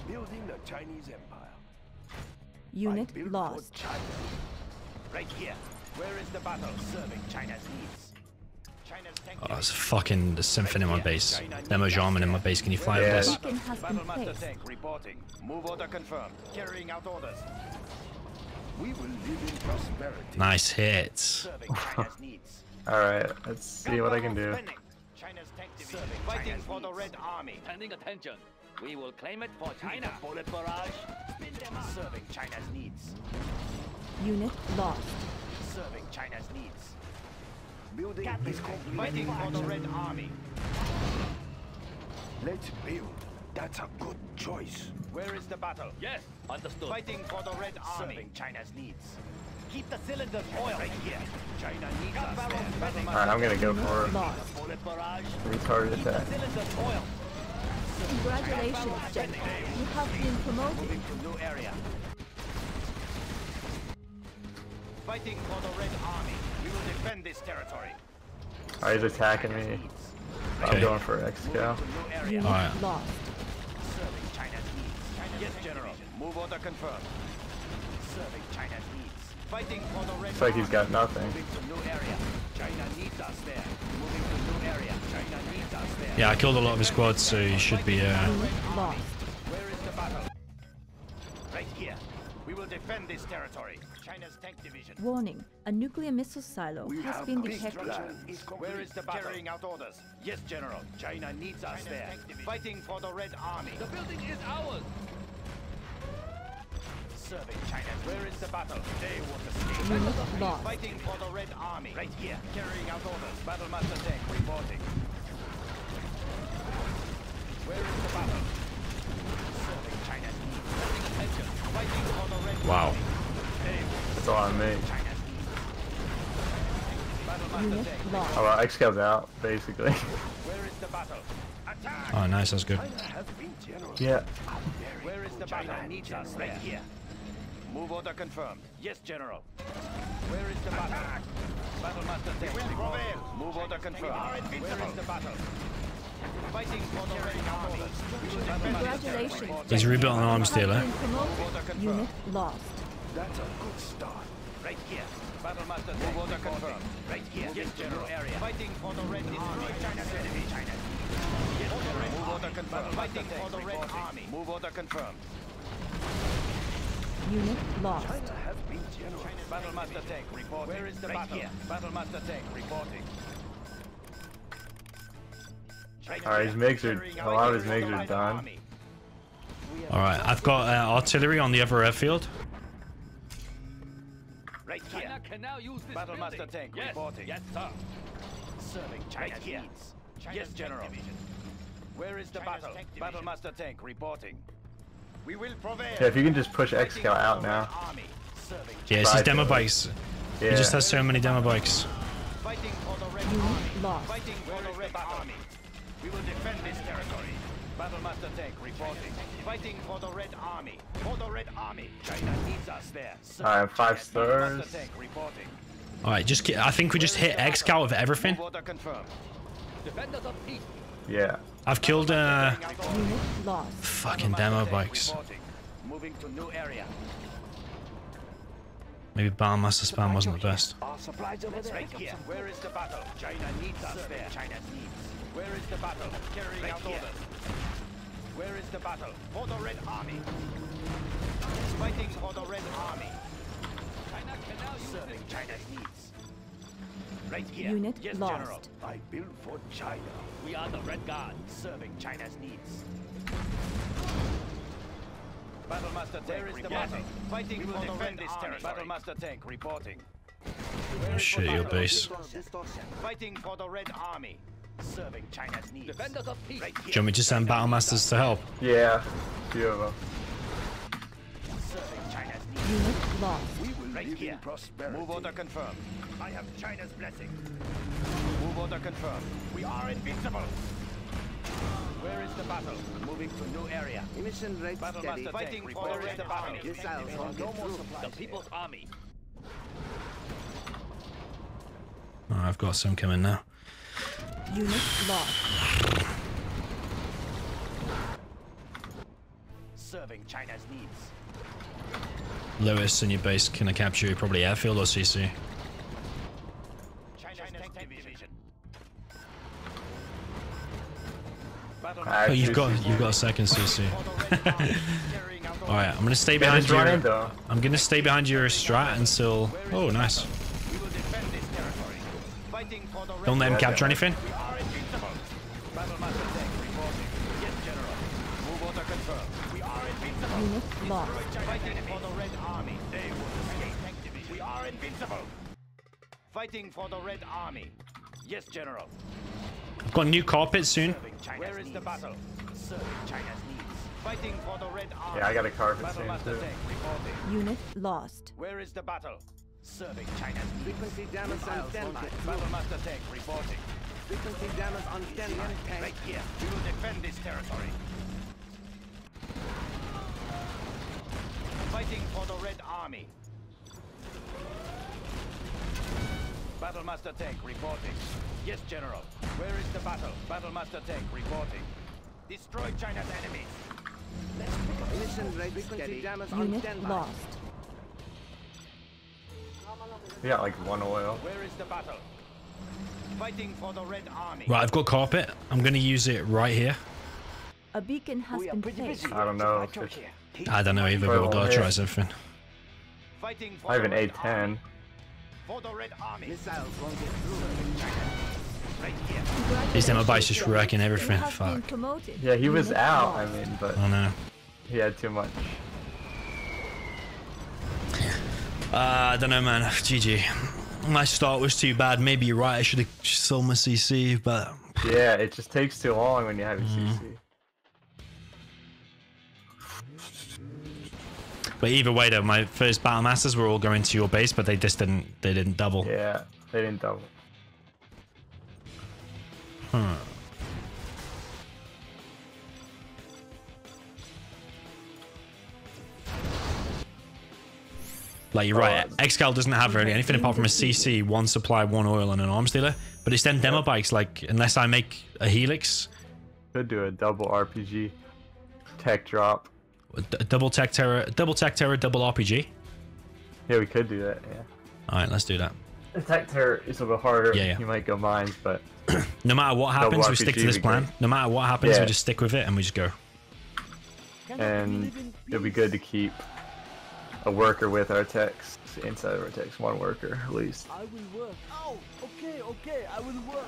Building the Chinese Empire. Unit lost. China. Right here. Where is the battle? Serving China's needs. Oh, there's a fucking the symphony in my base. Demo Jarman in my base. Can you fly yeah. with this? Battlemaster tank reporting. Move order confirmed. Carrying out orders. We will live in prosperity. Nice hits. All right, let's see what I can do. China's tank division fighting for the Red Army. Standing attention. We will claim it for China. Bullet barrage. Serving China's needs. Unit lost. Serving China's needs. Building is complete. Fighting for the Red Army. Let's build. That's a good choice. Where is the battle? Yes, understood. Fighting for the Red Army. Serving China's needs. Keep the cylinders oil right here. China needs us. Alright, I'm gonna go for it. Retarded attack. Congratulations, Jack. You have been promoted. Moving to new area. Fighting for the Red Army. We will defend this territory. Alright, he's attacking me. Okay. I'm going for Excal. Alright. Lost. Serving China's needs. Yes, General. Move order confirmed. Serving China's needs. Fighting for the Red Army. It's like he's got nothing. Yeah, I killed a lot of his squad, so he should be uh lost. Where is the battle? Right here. We will defend this territory. China's tank division. Warning, a nuclear missile silo we has been detected. Where is the battle? Carrying out orders. Yes, General. China needs us. China's there. Fighting for the Red Army. The building is ours. Serving China. Where is the battle? They want to stay. Fighting for the Red Army. Right here. Carrying out orders. Battle Master Tank reporting. Where is the battle? Serving China. Fighting for the Red Army. Wow. That's all I made. Alright, Excal's out, basically. Where is the battle? Attack! Oh, nice. That's good. Yeah. Where is the battle? Needs us right here. Move order confirmed. Yes, General. Where is the battle? Attack. Battle Master Tank. We will prevail. Move order confirmed. Where is the battle? Fighting for the Red Army. Congratulations. He's rebuilding arms dealer. Eh? Unit lost. That's a good start. Right here. Battle Master Tank. Move order confirmed. Right here. Yes, General. Area. Fighting for the Red Army. China's enemy. China. Yes, General. Move order confirmed. Fighting for the Red Army. Move order confirmed. Unit lost. China has been generous. Battle Master Tank reporting. Where is the right battle? Here. Battle Master Tank reporting. Alright, his MiGs are, a lot of his MiGs are done. Alright, I've got uh, artillery on the other airfield. Right here. China can now use this battle building. Master Tank yes. reporting. Yes, sir. Serving China's right here. Needs. China's yes, General. Where is the China's battle? Battle Master Tank reporting. We will prevail. Yeah, if you can just push Excal out now. Yeah, it's his demo bikes. Yeah. He just has so many demo bikes. Fighting for the Red Army. Lost. Fighting for the Red Army. We will defend this territory. Battle Master Tank reporting. Fighting for the Red Army. For the Red Army. China needs us there. Alright, five stars. Alright, just get, I think we just hit Excal with everything. Yeah. I've killed uh lost. Fucking demo bikes. Moving to new area. Maybe Battlemaster spam wasn't the best. Right here. Where is the battle? China needs us there. China needs. Where is the battle? Carrying right out here. Orders. Where is the battle? For the Red Army. Fighting for the Red Army. China can now use serving China's needs. Right here. Unit yes, lost. General. I build for China. We are the Red Guard serving China's needs. Battle Master Tank is the battle. Fighting will defend this territory. Battle Master Tank reporting. Oh, shit, your base. Fighting for the Red Army. Serving China's needs. Defenders of peace. Right here. Do you want me to send Battle Masters to help? Yeah. Few of them. Serving China's needs. Unit lost. We will right live here. In prosperity. Move order confirmed. I have China's blessing. Move order confirmed. We are invincible. Where is the battle? Moving to new area. Mission rate battle steady. Master fighting for the Red Army. No more supplies. The People's Army. Oh, I've got some coming now. Unit lost. Serving China's needs. Lewis, in your base, can I capture you? Probably airfield or C C? China's tank division. Oh, you've got you've got a second C C. All right, I'm gonna stay behind you. I'm gonna stay behind your strat until. Oh, nice. Don't let him capture anything. fighting for the Red Army. Yes, General. I've got new carpet soon. Where is the battle? Serving China's needs. Fighting for the Red Army. Yeah, I got a carpet soon too. Unit lost. Where is the battle? Serving China's needs. Frequency damage on standby. Battle Master Tech reporting. Frequency damage on standby. Right here. We will defend this territory. Fighting for the Red Army. Battlemaster Tank reporting. Yes, General. Where is the battle? Battlemaster Tank reporting. Destroy China's enemies. Let's pick up mission rate frequency damage on standby. Lost. We got like one oil. Where is the battle? Fighting for the Red Army. Right, I've got carpet. I'm going to use it right here. A beacon has been placed. I don't know. It, I don't know either, but we'll go try something. Fighting for I have an A ten. For the Red Army. Missiles won't get through. Right here. These demo bikes just wrecking everything. Fuck. Yeah, he was out. I mean, but I know he had too much. Uh, I don't know, man. G G. My start was too bad. Maybe you're right. I should have sold my C C, but yeah, it just takes too long when you have your mm. C C. But either way, though, my first battle masters were all going to your base, but they just didn't. They didn't double. Yeah, they didn't double. Hmm. Like you're oh, right. Excal doesn't have really anything apart from a C C, one supply, one oil, and an arms dealer. But it's then yeah. demo bikes. Like unless I make a helix, could do a double R P G tech drop. Double tech terror, double tech terror, double R P G. Yeah, we could do that. Yeah. All right, let's do that. The tech terror is a little harder. Yeah, yeah. You might go mines, but no matter what happens, we stick to this plan. No matter what happens, yeah. we just stick with it and we just go. And it'll be good to keep a worker with our techs inside of our techs. One worker at least. I will work. Oh, okay, okay, I will work.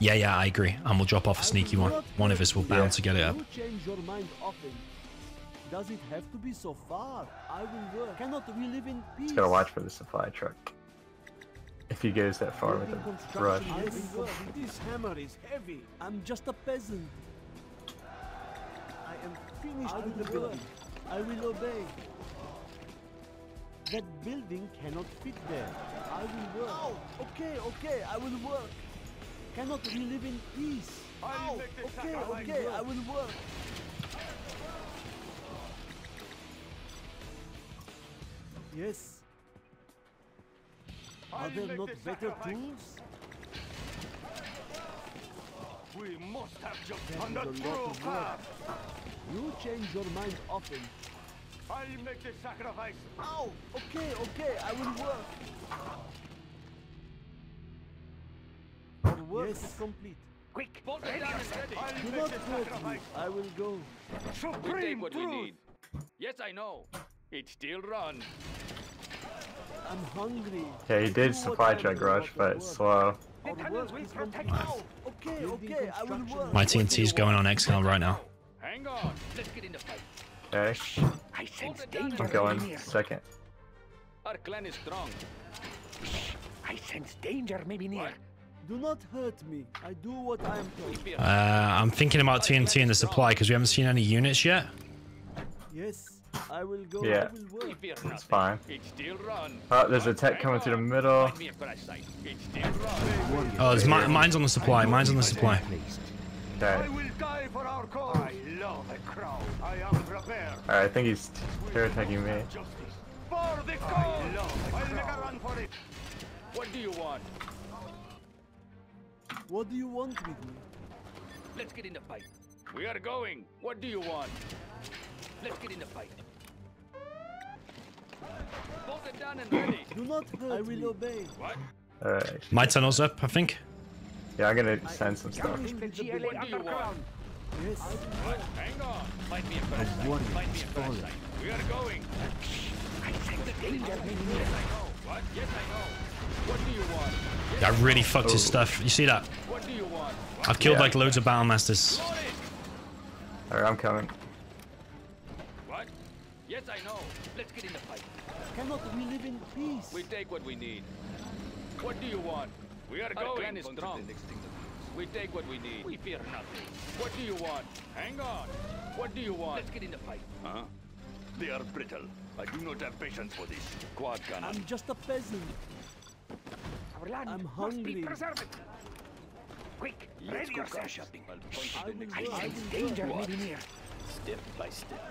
Yeah, yeah, I agree. And we'll drop off a sneaky one. One of us will bound yeah. to get it up. Change your mind often. Does it have to be so far? I will work. Cannot we live in peace? Just gotta watch for the supply truck. If he goes that far with a rush. This hammer is heavy. I'm just a peasant. I am finished with the building. I will obey. That building cannot fit there. I will work. Oh, okay, okay, I will work. Cannot we live in peace? Oh, okay, okay, I will work. Yes. Are there not better tools? We must have jumped on the true path. You change your mind often. I'll make the sacrifice. Oh, okay, okay, I will work. Work yes. is complete. Quick, bolt ready. Ready. I'll do not sacrifice. I will go. Supreme we take what truth. We need. Yes, I know. It still runs. I'm hungry. Yeah, he did supply check rush, but it's slow. Wow. Okay, okay, I will work. My T N T's going on X L right now. Hang on. Let's get in the fight. Okay. I sense danger. I'm going second. Our clan is strong. I sense danger maybe near. What? Do not hurt me. I do what I am told. Uh, I'm thinking about T N T and the supply because we haven't seen any units yet. Yes, I will go. Yeah, it's fine. Oh, there's a tech coming through the middle. Oh, there's mi mine's on the supply. Mine's on the supply. Okay. All right, I think he's terror attacking me. What do you want? What do you want with me? Let's get in the fight. We are going. What do you want? Let's get in the fight. Bolted down and ready. Do not hurt I will me. Obey. What? All right. My tunnel's up, I think. Yeah, I'm gonna send some stuff. What do you want? Yes. What? Hang on. Fight me in first sight. Fight me in first sight. We are going. I think the danger is near. Yes, I know. What? Yes, I know. What do you want? Yeah, I really fucked oh. his stuff. You see that? What do you want? I've killed yeah. like loads of battle masters. Alright, I'm coming. What? Yes, I know. Let's get in the fight. Cannot we live in peace? We take what we need. What do you want? We are going. Our clan is strong. We take what we need. We fear nothing. What do you want? Hang on. What do you want? Let's get in the fight. Huh? They are brittle. I do not have patience for this. Quad cannon. I'm just a peasant. Our land I'm hungry. Must be preserved. Quick, ready yourself. Shopping. I'll punch I, I sense danger maybe near. Step by step.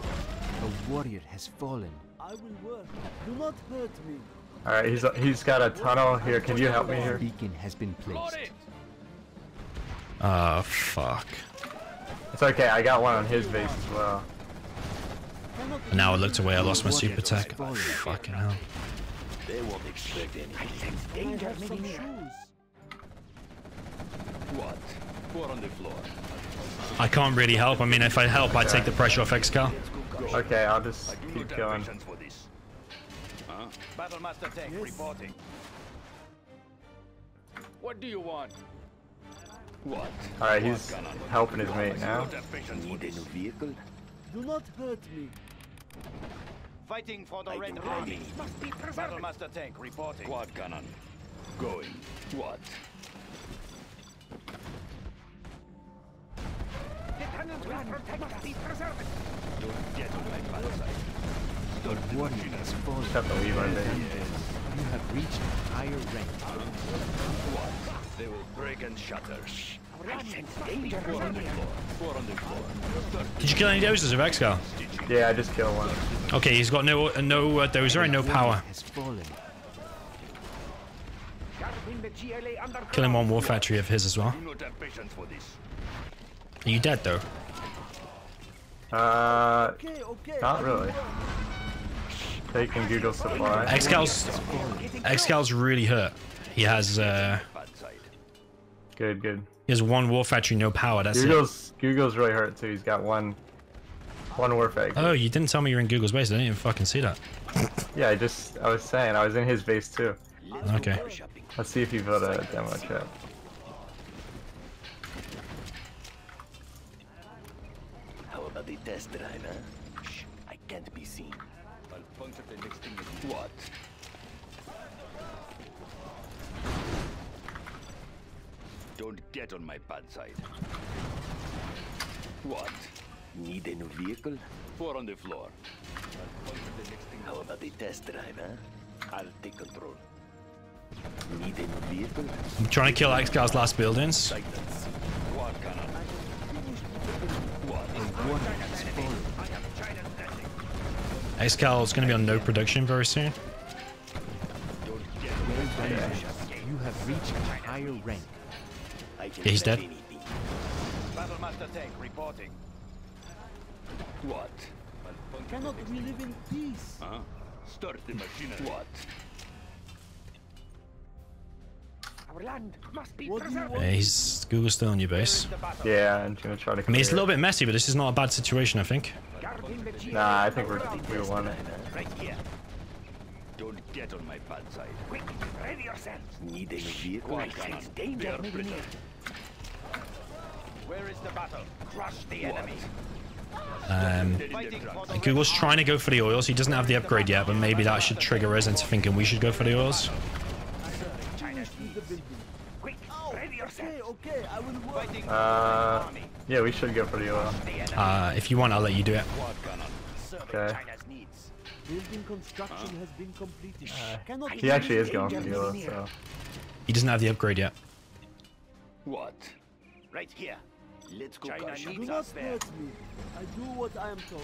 A warrior has fallen. I will work. Do not hurt me. All right, he's he's got a tunnel here. Can you help me here? Beacon has been placed. Ah, uh, fuck. It's okay. I got one on his base as well. And now I looked away. I lost my super tech. Oh, fucking hell. They won't expect anything. I sense danger maybe near. What? What on the floor? I can't really help. I mean, if I help, okay. I take the pressure off X-Cal. Okay, I'll just keep going. For this. Huh? Battlemaster tank yes. reporting. What do you want? What? All right, he's helping his mate now. Need a new vehicle? Do not hurt me. Fighting for the I Red Army. Must be Battlemaster tank reporting. Quad cannon. Going. What? The cannons will protect us. Be preserved. Don't get on my bad side. Don't worry, that's full. Just have to leave on there. You have reached higher rank. What? They will break and shatter. I sense danger. Four on the floor. Four on the floor. Did you kill any dozers of X-Gal? Yeah, I just killed one. Okay, he's got no no uh, dozer and no power. Kill him on war factory of his as well. Are you dead though? Uh, okay, okay. Not really. Taking Google supply. X-Cal's, X-Cal's really hurt. He has uh. Good, good. He has one war factory, no power. That's Google's, it. Google's really hurt too. He's got one, one war factory. Oh, you didn't tell me you were in Google's base. I didn't even fucking see that. Yeah, I just, I was saying, I was in his base too. Okay. Let's see if you built a demo trap. The test driver. Shh, I can't be seen. I'll punch at the next thing. What? Don't get on my bad side. What? Need a new vehicle? Four on the floor. I'll punch at the next thing. How about the test driver? I'll take control. Need a new vehicle? I'm trying to kill X-Gal's last buildings. What can I? X-Cal is going to be on no production very soon. Yeah. You have reached a higher rank. Yeah, he's dead. Battlemaster tank reporting. What? Cannot we live in peace? Huh? Start the machinery. What? Our land must be preserved. Yeah, he's Google's still on your base. Yeah, I'm gonna try to. I mean, it's a little bit messy, but this is not a bad situation, I think. Nah, I think we're we won it. Right here. Don't get on my bad side. Quick, ready yourself. Need a vehicle. I sense danger. Where is the battle? Crush the enemy. Um, Google's trying to go for the oils. He doesn't have the upgrade yet, but maybe that should trigger us into thinking we should go for the oils. Uh, yeah, we should go for the oil. Uh, if you want, I'll let you do it. Okay. Building construction has been completed. Uh, he actually is going for the oil, so. He doesn't have the upgrade yet. What? Right here. Let's go. China needs do not hurt me. I do what I am told.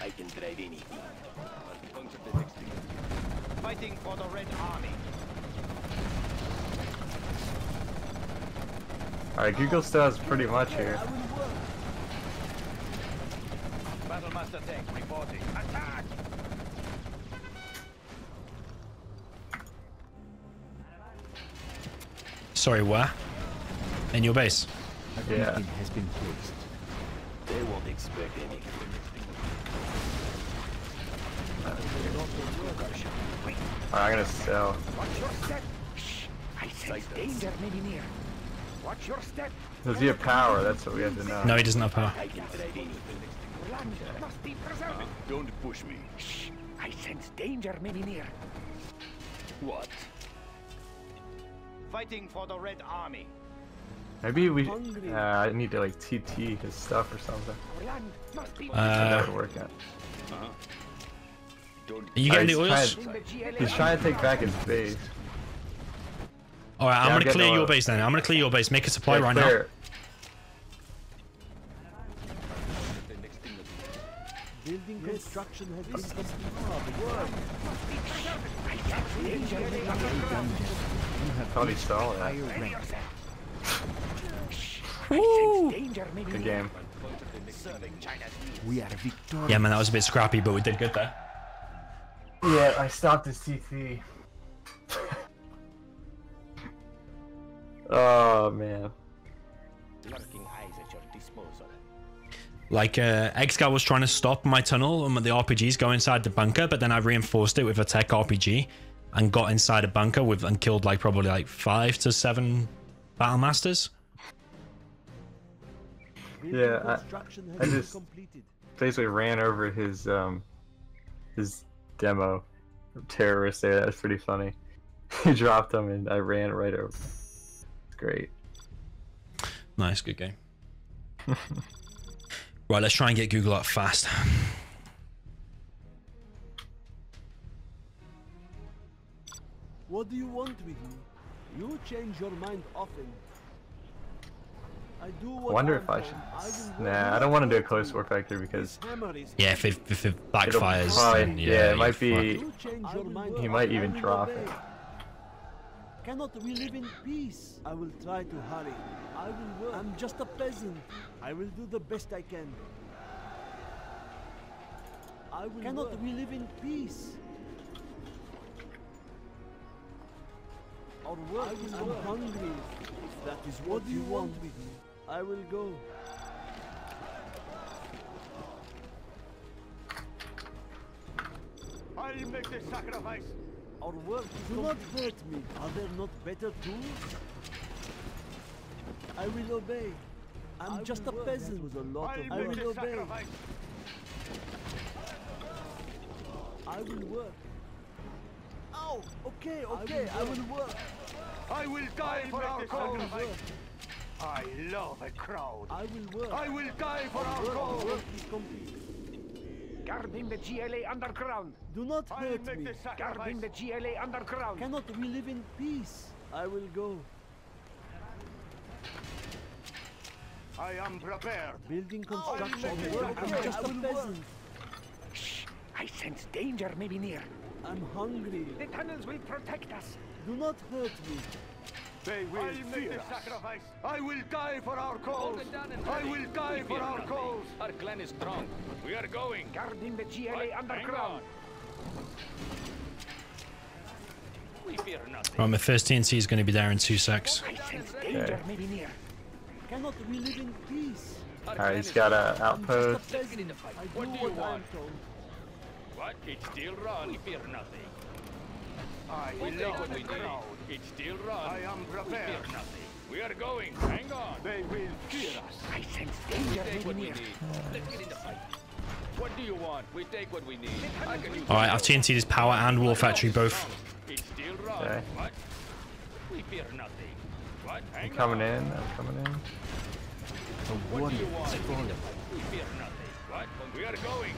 I can drive anything. Fighting for the Red Army. Alright, Google still has pretty much here. Battlemaster tank reporting. Attack! Sorry, where? In your base? Yeah. Has been placed. They won't expect anything. Alright, I'm gonna sell. I sense danger maybe near. Watch your step. Does he have power? That's what we have to know. No, he doesn't have power. Don't push me. I sense danger many near. What? Fighting for the Red Army. Maybe we uh, need to like T T his stuff or something. Uh, that would work out. Uh-huh. You got any oils? He's trying to take back his base. All right, yeah, I'm gonna I'm clear your oil. base then. I'm gonna clear your base. Make a supply yeah, right clear. now. Building construction has been completed. Good game. We are victorious. Yeah, man, that was a bit scrappy, but we did good there. Yeah, I stopped his T T. Oh man. Lurking eyes at your disposal. Like, uh, X-Guy was trying to stop my tunnel and the R P Gs go inside the bunker, but then I reinforced it with a tech R P G and got inside a bunker with and killed like probably like five to seven battle masters. Yeah, I, I just basically ran over his um his demo terrorist there. That was pretty funny. He dropped them and I ran right over. It's great. Nice, good game. Right, let's try and get Google up fast. What do you want with me? You change your mind often. I do what wonder I if I should. I nah, I don't want to do a close war factor because. Yeah, if it, if it backfires, probably, then, yeah, yeah, it might be. Mind, he might even drop obey. it. Cannot we live in peace? I will try to hurry. I will work. I'm just a peasant. I will do the best I can. I will Cannot work. we live in peace? Our work I will I'm work. hungry. If that is what, what you want with me, I will go. I'll make the sacrifice. Our work do not hurt me. Are there not better tools? I will obey. I'm I just a peasant with a lot of I will obey. Sacrifice. I will work. Oh, okay, okay, I will, I will work. I will die I for our cause. I love a crowd. I will work. I will die for our, our cause. Work is complete. Guarding the G L A underground. Do not hurt me. Guarding the G L A underground. Cannot we live in peace? I will go. I am prepared. Building construction. I'm just a peasant. Shh. I sense danger maybe near. I'm hungry. The tunnels will protect us. Do not hurt me. They will I'll make the sacrifice. I will die for our cause. I will die for our cause. Our clan is strong. We are going. Guarding the G L A underground. We fear nothing. Right, my first T N C is going to be there in two secs. Okay. Cannot we live in peace? Alright, he's got an outpost. What do you want? What? It's still wrong. We fear nothing. I will take what we need. It's still wrong. I am prepared. We fear nothing. We are going. Hang on. They will fear us. I sense danger. We take what we need. Let's get in the fight. What do you want? We take what we need. All right, I've T N T'd his power and war factory both. It's still wrong. Okay. What? We fear nothing. What? Hang I'm coming on. in. I'm coming in. What, what do you want? We fear nothing. What? We are going.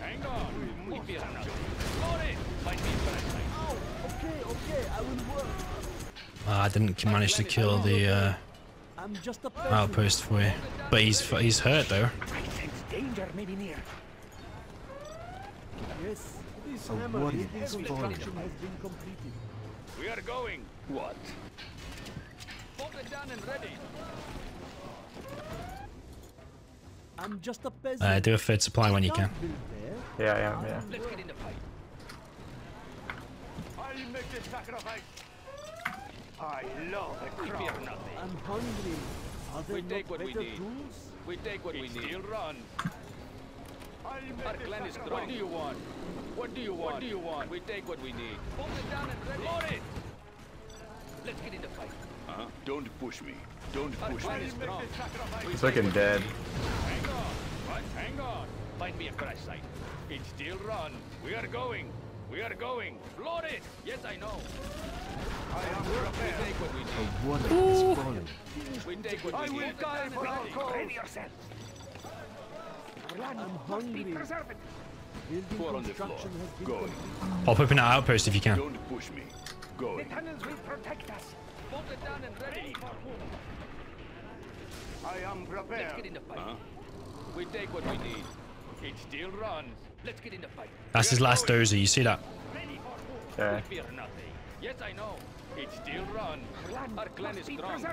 Hang on. We, we fear nothing. Hold it. Fight me for a Okay, okay, I will work. Uh, I didn't manage to kill the uh, I'm just a outpost for you, but he's he's hurt though. I sense danger maybe near. Yes, this hammer has been completed. We are going. What? Bolted down and ready. I'm just a peasant. Uh, do a third supply when you can. Yeah, I am. Yeah. Let's get in the fight. Make the sacrifice. I love the crowd. I'm hungry. Are there we take what we need. Tools? We take what it's we need. Still run. Our clan is strong. What do you want? What do you want? What do you want? We take what we need. Hold it down and load it. Let's get in the fight. Uh huh. Don't push me. Don't push me. He's fucking dead. Hang on. What? Hang on. Find me a crash site. It's still run. We are going. We are going. Floor it. Yes, I know. I am prepared. We take what we need. A woman is falling. We take what we I need. I will die for our cause. Ready yourself. Run. I'm hungry. Four on the floor. Go. Pop open our outpost if you can. Don't push me. Go. The tunnels will protect us. Bolted down and ready for war. I am prepared. Let's get in the fight. Huh? We take what we need. It still runs. Let's get in the fight. That's his last dozer. You see that? Yeah. Yes, I know. It still runs. Our clan is strong.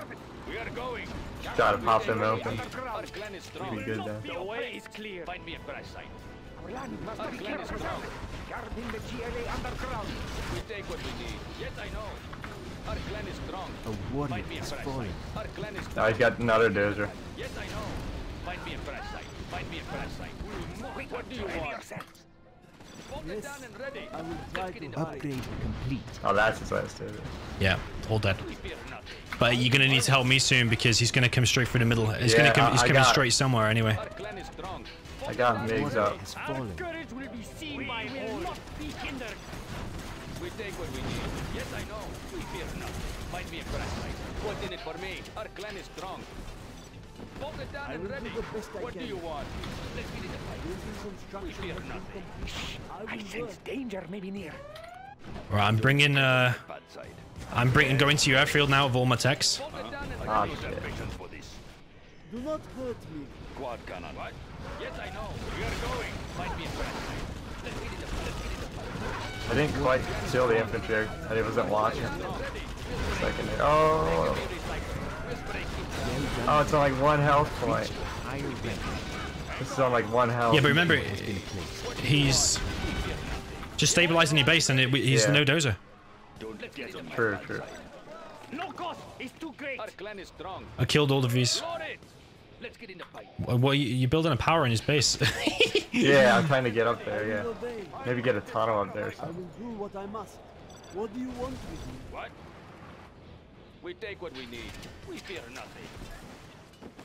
We are going. Gotta pop them open. Our clan is strong. Be good there. The way is clear. Find me a crash site. Our clan is strong. Guarding the G L A underground. We take what we need. Yes, I know. Our clan is strong. A warning is falling. Our clan is strong. I got another dozer. Yes, I know. Find me a crash site. Find me a crash site. What do you want? Yes, down and ready. I will try to upgrade complete. Oh, that's his last dozer. Yeah, all dead. But you're gonna need to help me soon because he's gonna come straight through the middle. He's yeah, gonna come. He's I coming straight somewhere anyway. Our clan is strong. I got migs up. Our courage will be seen by all. We take what we need. Yes, I know. We fear nothing. Find me a crash site. What's in it for me? Our clan is strong. It down and ready. Do what can. do you want? Let's get in the fight. We fear nothing. I sense danger may be near. Alright, I'm bringing, uh... I'm bringing, going to your airfield now with all my techs. Ah, shit. Do not hurt me. Quad cannon. What? Yes, I know. We are going. Find me a friend. Let's get in the fight. I didn't quite kill the infantry. I wasn't watching. Second. Oh! Oh, it's on like one health point. This is on like one health. Yeah, but remember, he's just stabilizing your base, and it, he's yeah. no dozer. True, true. No cost is too great. Our clan is strong. I killed all of these. Let's get in the fight. Well, you, you're building a power in his base. Yeah, I'm trying to get up there. Yeah, maybe get a tunnel up there. So. I will do what I must. What do you want with me? What? We take what we need. We fear nothing.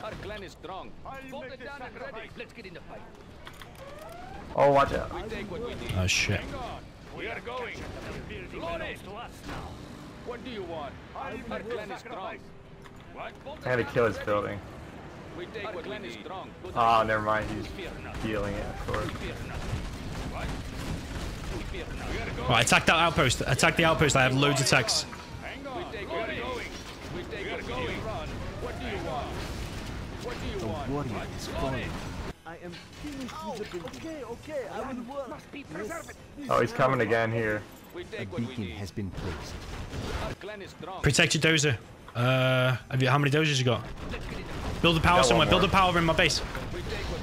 Our clan is strong. Bolt it down and ready. Let's get in the fight. Oh, watch out. We take what we need. Oh, shit. Hang on. We are going. Load it. What do you want? Our clan is strong. I had to kill his building. We take what we need. Oh, never mind. He's healing it, of course. Alright, attack that outpost. Attack the outpost. I have loads of attacks. Warrior is falling. I am finished with the building. Okay, okay, I will work. Must be preserved. Oh, he's coming again here. A beacon has been placed. Our clan is strong. Protect your dozer. Uh, have you, how many dozers you got? Build a power somewhere. Build a power in my base.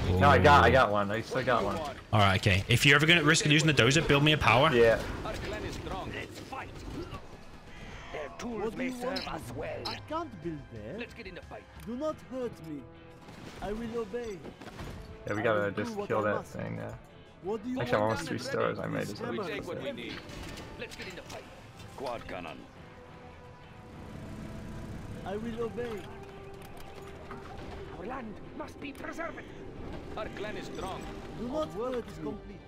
Oh. No, I got, I got one. I still got one. All right, okay. If you're ever gonna risk losing the dozer, build me a power. Yeah. Our clan is strong. Let's fight. Their tools may serve us well. I can't build there. Let's get in the fight. Do not hurt me. I will obey. Yeah, we gotta just kill that thing. Yeah. What do you Actually, I almost three stars. I made it. We take what we need. Let's get in the fight. Quad cannon. I will obey. Our land must be preserved. Our clan is strong. Do not work is complete.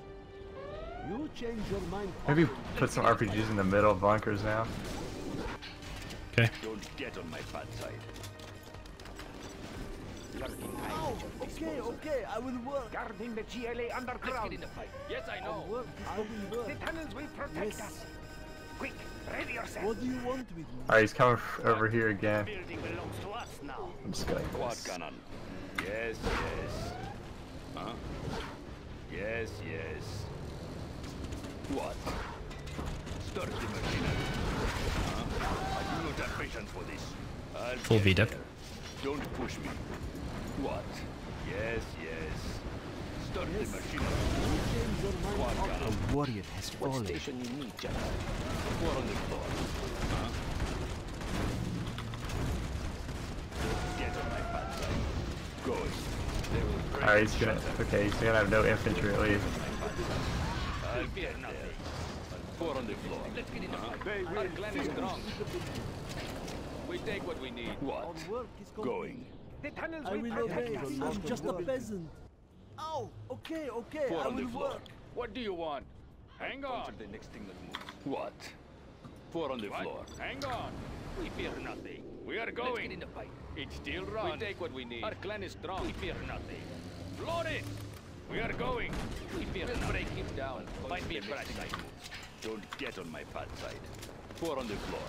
You change your mind. Maybe put some R P Gs in the middle bunkers now. Okay. Don't get on my bad side. Oh, okay, okay, I will work. Guarding the G L A underground. Let's get in the fight. Yes, I know. Work. I will work. The tunnels will protect yes. us. Quick, ready yourself. What do you want with me? Alright, he's coming over here again. Building belongs to us now. I'm just gonna quad cannon. Yes, yes. Huh? Yes, yes. What? Start the machine. Huh? I do not have patience for this. I'll Full V D P. Don't push me. What? Yes, yes. Start yes. the machine. A warrior has fallen. What station you need, Jack? War on the floor. Huh? Get on my bad side. Go. Alright, he's gonna... Okay, he's gonna have no infantry at least. I'll be at nothing. War on the floor. Let's get in the fight. Our clan is strong. We take what we need. What? Going. The tunnels will protect us. I'm just a peasant. Ow! Okay, okay, Four I will work. What do you want? Hang on. The next thing that moves. What? Four on the what? Floor. Hang on. We fear nothing. We are going. Let's get in the fight. It's still run. We take what we need. Our clan is strong. We fear nothing. Floor it! We are going. We fear nothing. Break him down. Find me a bright side. Don't get on my bad side. Four on the floor.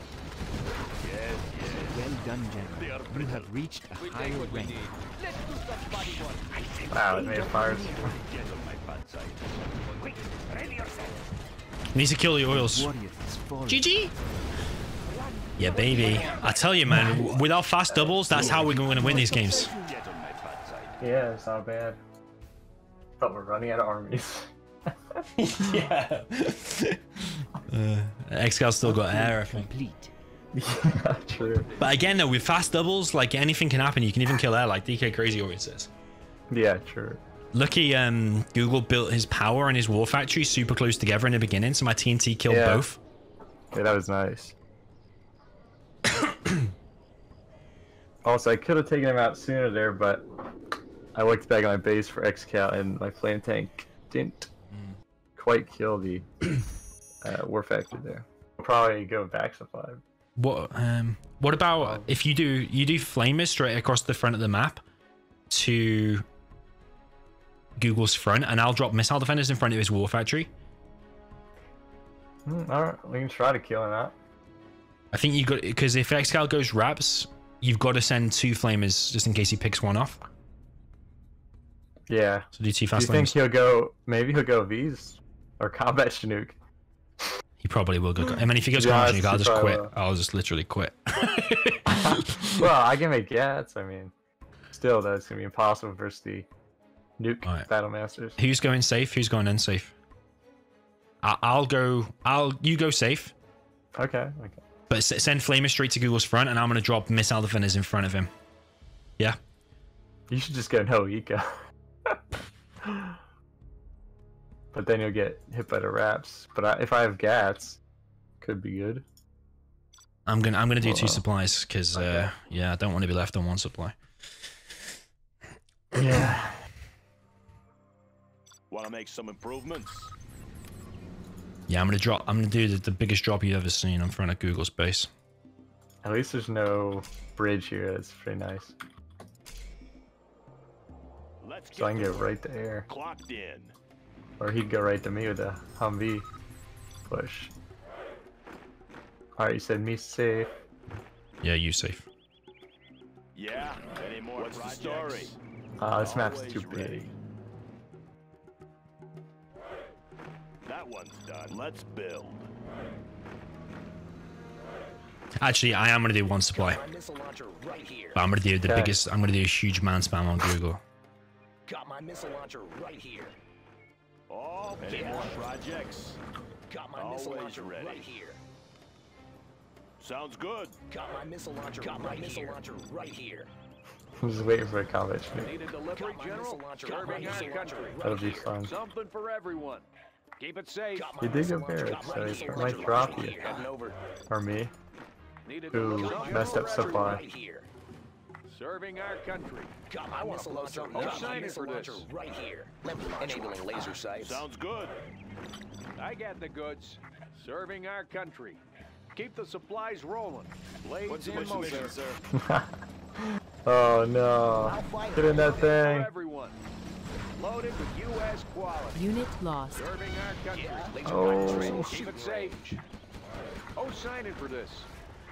Yes, yes. Well done, General. You have reached a we higher rank. We need. Let's do such body work. Wow, it made it fires. Get on my bad side. Quick, ready yourself. Needs to kill the oils. G G. Yeah, baby. I tell you, man. With our fast doubles, that's how we're going to win these games. Yeah, it's not bad. But we're running out of armies. Yeah. uh, X-Gal's still got air, I think. Yeah, true. But again, though, with fast doubles, like anything can happen. You can even kill air, like D K Crazy always says. Yeah, true. Lucky um, Google built his power and his war factory super close together in the beginning, so my T N T killed yeah. both. Yeah, that was nice. Also, I could have taken him out sooner there, but I looked back at my base for X-Cal and my flame tank didn't mm. quite kill the uh, war factory there. I'll probably go back to five. What um what about if you do you do flamers straight across the front of the map to Google's front, and I'll drop missile defenders in front of his war factory. Mm, all right, we can try to kill him out. I think you got, because if X-Cal goes Raps, you've got to send two flamers just in case he picks one off. Yeah. So do two fast flamers. Do you think he'll go? Maybe he'll go V's or combat Chinook. He probably will go. I mean, if he goes yeah, Chinook, I'll just quit. Will. I'll just literally quit. Well, I can make Gats. I mean, still though, it's gonna be impossible versus the Nuke right. Battle Masters. Who's going safe? Who's going unsafe? I I'll go. I'll you go safe. Okay. Okay. But send Flamer straight to Google's front, and I'm going to drop missile defenders in front of him. Yeah? You should just go no eco. But then you'll get hit by the Raps. But I, if I have Gats, could be good. I'm going to I'm gonna do Whoa. two supplies, because, okay. uh, yeah, I don't want to be left on one supply. Yeah. Want to make some improvements? Yeah, I'm gonna drop. I'm gonna do the, the biggest drop you've ever seen in front of Google's base. At least there's no bridge here. That's pretty nice. Let's so I can get right to air. Clocked in. Or he'd go right to me with a Humvee push. All right, you said me safe. Yeah, you safe. Yeah. Any more What's projects? the story? Ah, uh, this map's too ready. big. That one's done. Let's build. Actually, I am gonna do one supply. Right here. But I'm gonna do the okay. biggest. I'm gonna do a huge man spam on Google. Got my missile launcher right here. Oh, okay. Any more projects? Got my Always missile launcher ready. right here. Sounds good. Got my missile launcher. Got my right missile here. launcher right here. I'm just waiting for a comment. Need a delivery, General. Serving our country. That'll be fun. Something for everyone. Keep it safe. He did go Barrett, so he might drop you. Or me. Who messed up supply. Serving our country. I want to blow something up. Right here. Enabling laser sights. Sounds good. I got the goods. Serving our country. Keep the supplies rolling. Blades in motion, sir. Oh no. Get in that thing. Loaded with U S quality. Unit lost. Serving our country. Yeah. Oh. Keep it safe. Oh, sign in for this.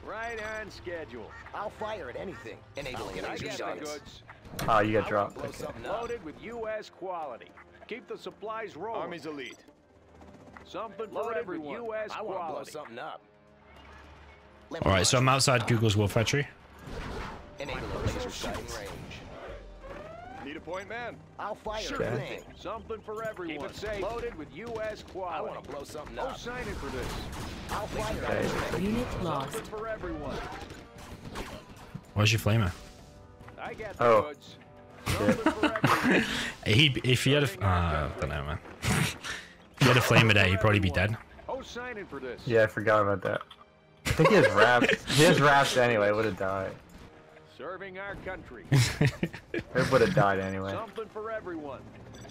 Right on schedule. I'll fire at anything. Enabling laser sights. Oh, you got dropped. Okay. Loaded with U S quality. Keep the supplies rolling. Army's elite. Something for everyone. U S I want to blow something up. All right, so I'm outside Google's War Factory. Enabling laser sights. Need a point, man? I'll fire sure thing. Something for everyone. Keep it safe. Loaded with U S quality. I want to blow something up. Oh, sign it for this. I'll fire okay. Unit lost. Something for everyone. Where's your flamer? I got the oh. goods. Something for everyone. He, if he had a, uh, I don't know, man. If he had a flamer there, he'd probably be dead. Oh, sign it for this. Yeah, I forgot about that. I think he has Raps. He has Raps anyway. Would have died. Serving our country. It would have died anyway. Something for everyone.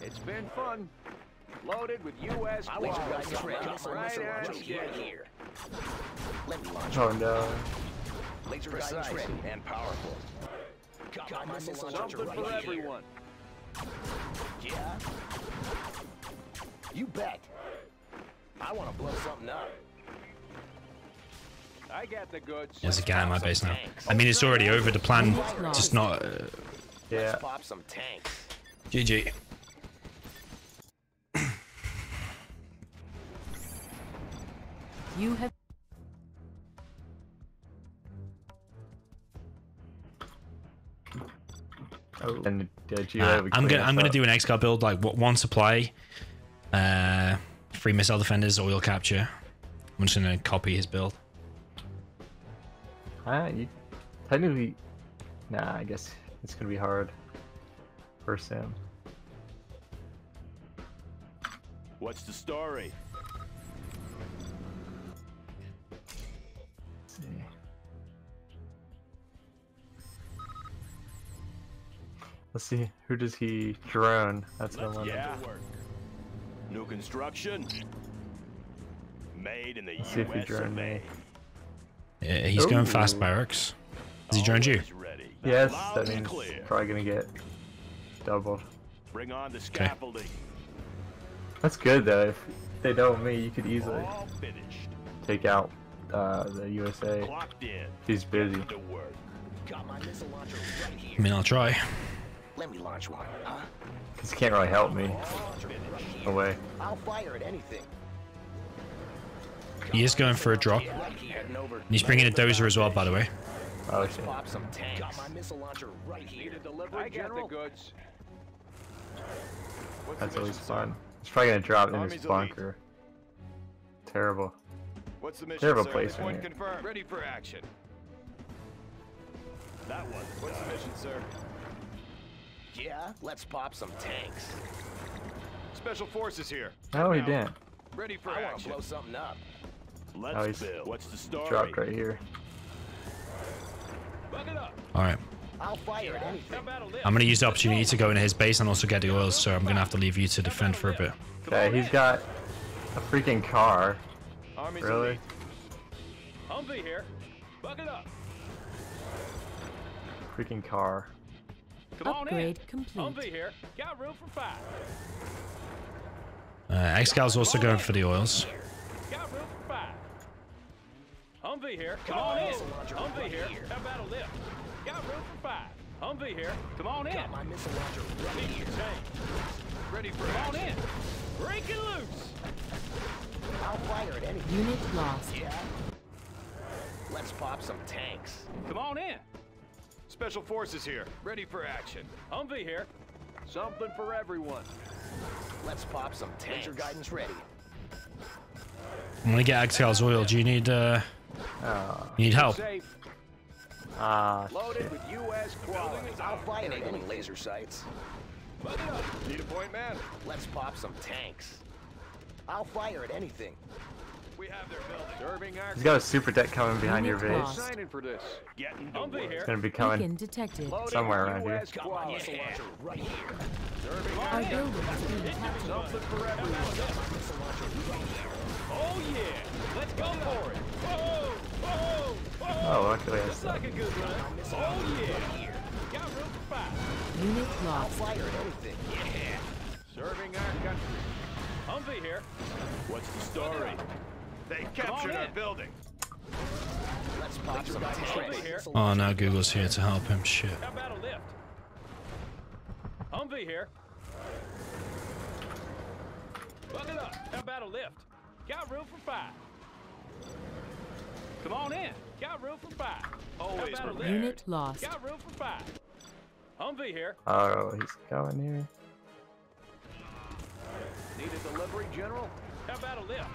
It's been fun. Loaded with U S I was right here. Let me launch. Oh no. Laser precise and powerful. Got got my missile launcher right for right everyone. Here. Yeah. You bet. I want to blow something up. I got the goods. There's a guy in my base now. I mean, it's already over the plan, just not. Uh, yeah. Pop some tanks. G G. You have. Oh. And did you uh, I'm gonna I'm up? gonna do an X-Car build, like what one supply, uh, three missile defenders, oil capture. I'm just gonna copy his build. Ah, you technically, nah. I guess it's gonna be hard for Sam. What's the story? Let's see. Let's see. Who does he drone? That's what I want. Yeah. New construction. Made in the Let's U S. See if he drone me. Yeah, he's Ooh. going fast, Barracks. Has he joined you? Yes, that means probably gonna get doubled. Bring on the scaffolding. That's good though. If they don't me, you could easily take out uh, the U S A. He's busy. I mean, I'll try. Let me launch one. Cause he can't really help me. No way. I'll fire at anything. He is going for a drop. And he's bringing a dozer as well, by the way. Oh, shit. Got my missile launcher right here to deliver the goods. That's always fun. He's probably going to drop in his bunker. Terrible. What's the mission, Terrible sir? place in here. Confirmed. Ready for action. That one. What's the mission, sir? Yeah, let's pop some tanks. Special forces here. No, he didn't. Ready for I action. Want to blow something up. Let's oh, he's build. What's the story? Dropped right here. All right. I'll fire at anything. I'm gonna use the opportunity to go into his base and also get the oils, so I'm gonna have to leave you to defend for a bit. Okay, he's got a freaking car. Army's really? Humvee here. Buck it up. Freaking car. Come on in. Humvee here. Got room for five. Uh, X-Gal's also going for the oils. Got room for five. Humvee here. Come on in. Humvee here. That battle lift. Got room for five. Humvee here. Come on in. My missile launcher right here. Ready for Come on in. Break it loose. I'll fire at any unit lost. Yeah. Let's pop some tanks. Come on in. Special forces here. Ready for action. Humvee here. Something for everyone. Let's pop some tanks. Your guidance ready. I'm gonna get Axel's oil. Do you need uh, uh you need help? Ah, uh, loaded with U S quality. I'll fire enabling laser sights. Need a point man. Let's pop some tanks. I'll fire at anything. We have their building. He's got a super deck coming behind your base. It's gonna be coming somewhere around here. Our building is being attacked. Oh yeah, let's go for it. Whoa, whoa, whoa. Oh, luckily I saw it. Oh yeah. Got room for five. Unit lost. Fire at anything. Yeah. Serving our country. Humvee here. What's the story? They captured our building. Let's pop some Humvee here. Oh, now Google's here to help him. Shit. How about a lift? Humvee here. Buck it up. How about a lift? Got room for five. Come on in. Got room for five. Always prepared. Unit lost. Got room for five. Humvee here. Oh, he's going here. Need a delivery, General? How about a lift?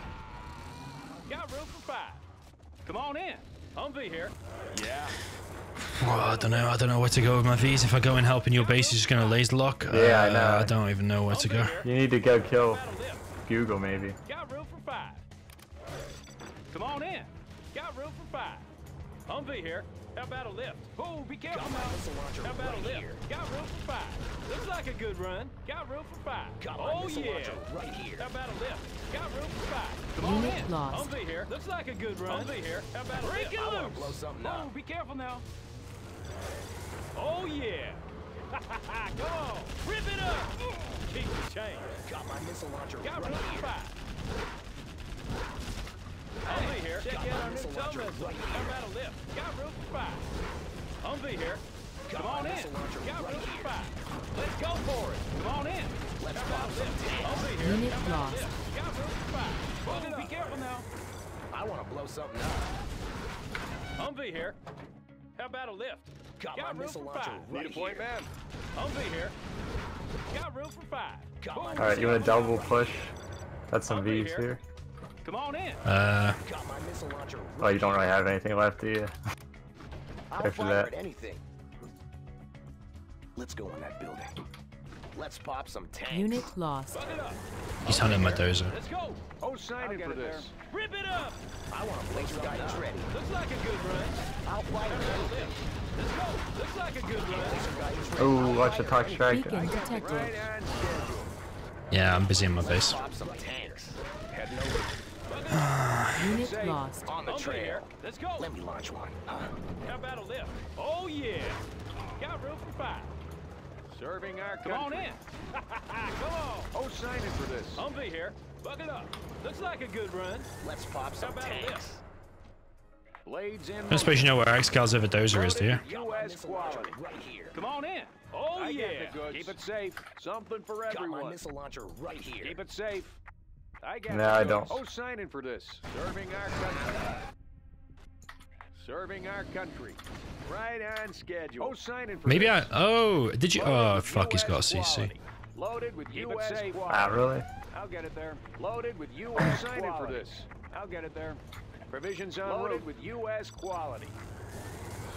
Got room for five. Come on in. Humvee here. Yeah. Well, I don't know. I don't know where to go with my V's. If I go and help in your base, you're just gonna laser lock. Yeah, uh, I know. I don't even know where Humvee to go. Here. You need to go kill Google, maybe. Got room for five. Come on in. Got room for five. Humvee here. How about a lift? Oh, be careful. How about right a lift? Here. Got room for five. Looks like a good run. Got room for five. Got oh, yeah. Right here. How about a lift? Got room for five. Come Unit on lost. Humvee here. Looks like a good run. Humvee here. How about break a lift? Break it loose. Blow something oh, up. Be careful now. Oh, yeah. Come on. Rip it up. Keep the change. Got my missile launcher got right room for five. Humvee here. Check out our new tow missile. How about a lift? Got room for five. Humvee here. Come on in. Got room for five. Let's go for it. Come on in. Let's pop some tanks. Humvee here. Unit lost. Got room for five. Humvee, be careful now. I want to blow something up. Humvee here. How about a lift? Got room for five. Need a point, man. Humvee here. Got room for five. All right, you want a double push? Got some V's here. Come on in. Uh, oh, you don't really have anything left, do you? I'll fire at anything. Let's go in that building. Let's pop some tanks. Unit lost. He's hunting my dozer. Let's go. Oh, sign in for this. Rip it up. I want to place the guy that's ready. Looks like a good run. I'll fire at him. Let's go. Looks like a good run. Oh, watch the talk strike. Yeah, I'm busy in my base. Pop some tanks. Head over. Unit lost. On the trail. Let's go. Let me launch one. Uh, How about a lift? Oh yeah. Got room for five. Serving our country. Come on in. Come on. Oh, sign in for this. Humvee here. Buck it up. Looks like a good run. Let's pop some tanks. Blades in. I suppose you know where Excalibur Dozer is, do you? U S quality. Right here. Come on in. Oh I yeah. Keep it safe. Something for everyone. Got my missile launcher right here. Keep it safe. I got no, I don't. Oh, sign in for this. Serving our country. Serving our country. Right on schedule. Oh, sign in for maybe this. I. Oh, did you? Loaded oh, fuck, he's got a C C. Loaded with U S. Ah, really? I'll get it there. Loaded with U S. Sign in for this. I'll get it there. Provisions on loaded route with U S quality.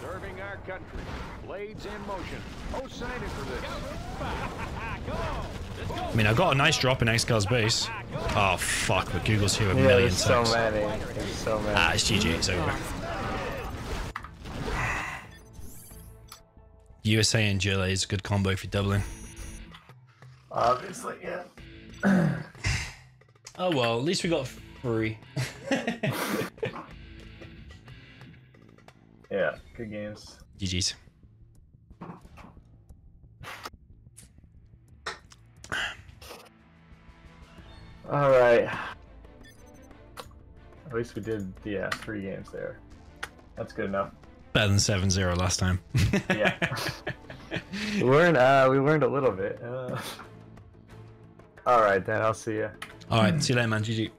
Serving our country. Blades in motion. Oh, sign in for this. Go on. I mean, I got a nice drop in Excal's base. Oh fuck, but Google's here with yeah, million there's so many. There's so many. Ah, it's G G, it's over. U S A and Chile is a good combo if you're doubling. Obviously, yeah. Oh well, at least we got three. Yeah, good games. G G's. All right. At least we did, yeah, three games there. That's good enough. Better than seven zero last time. Yeah. We learned, uh, we learned a little bit. Uh... All right, then. I'll see you. All right. See you later, man. G G.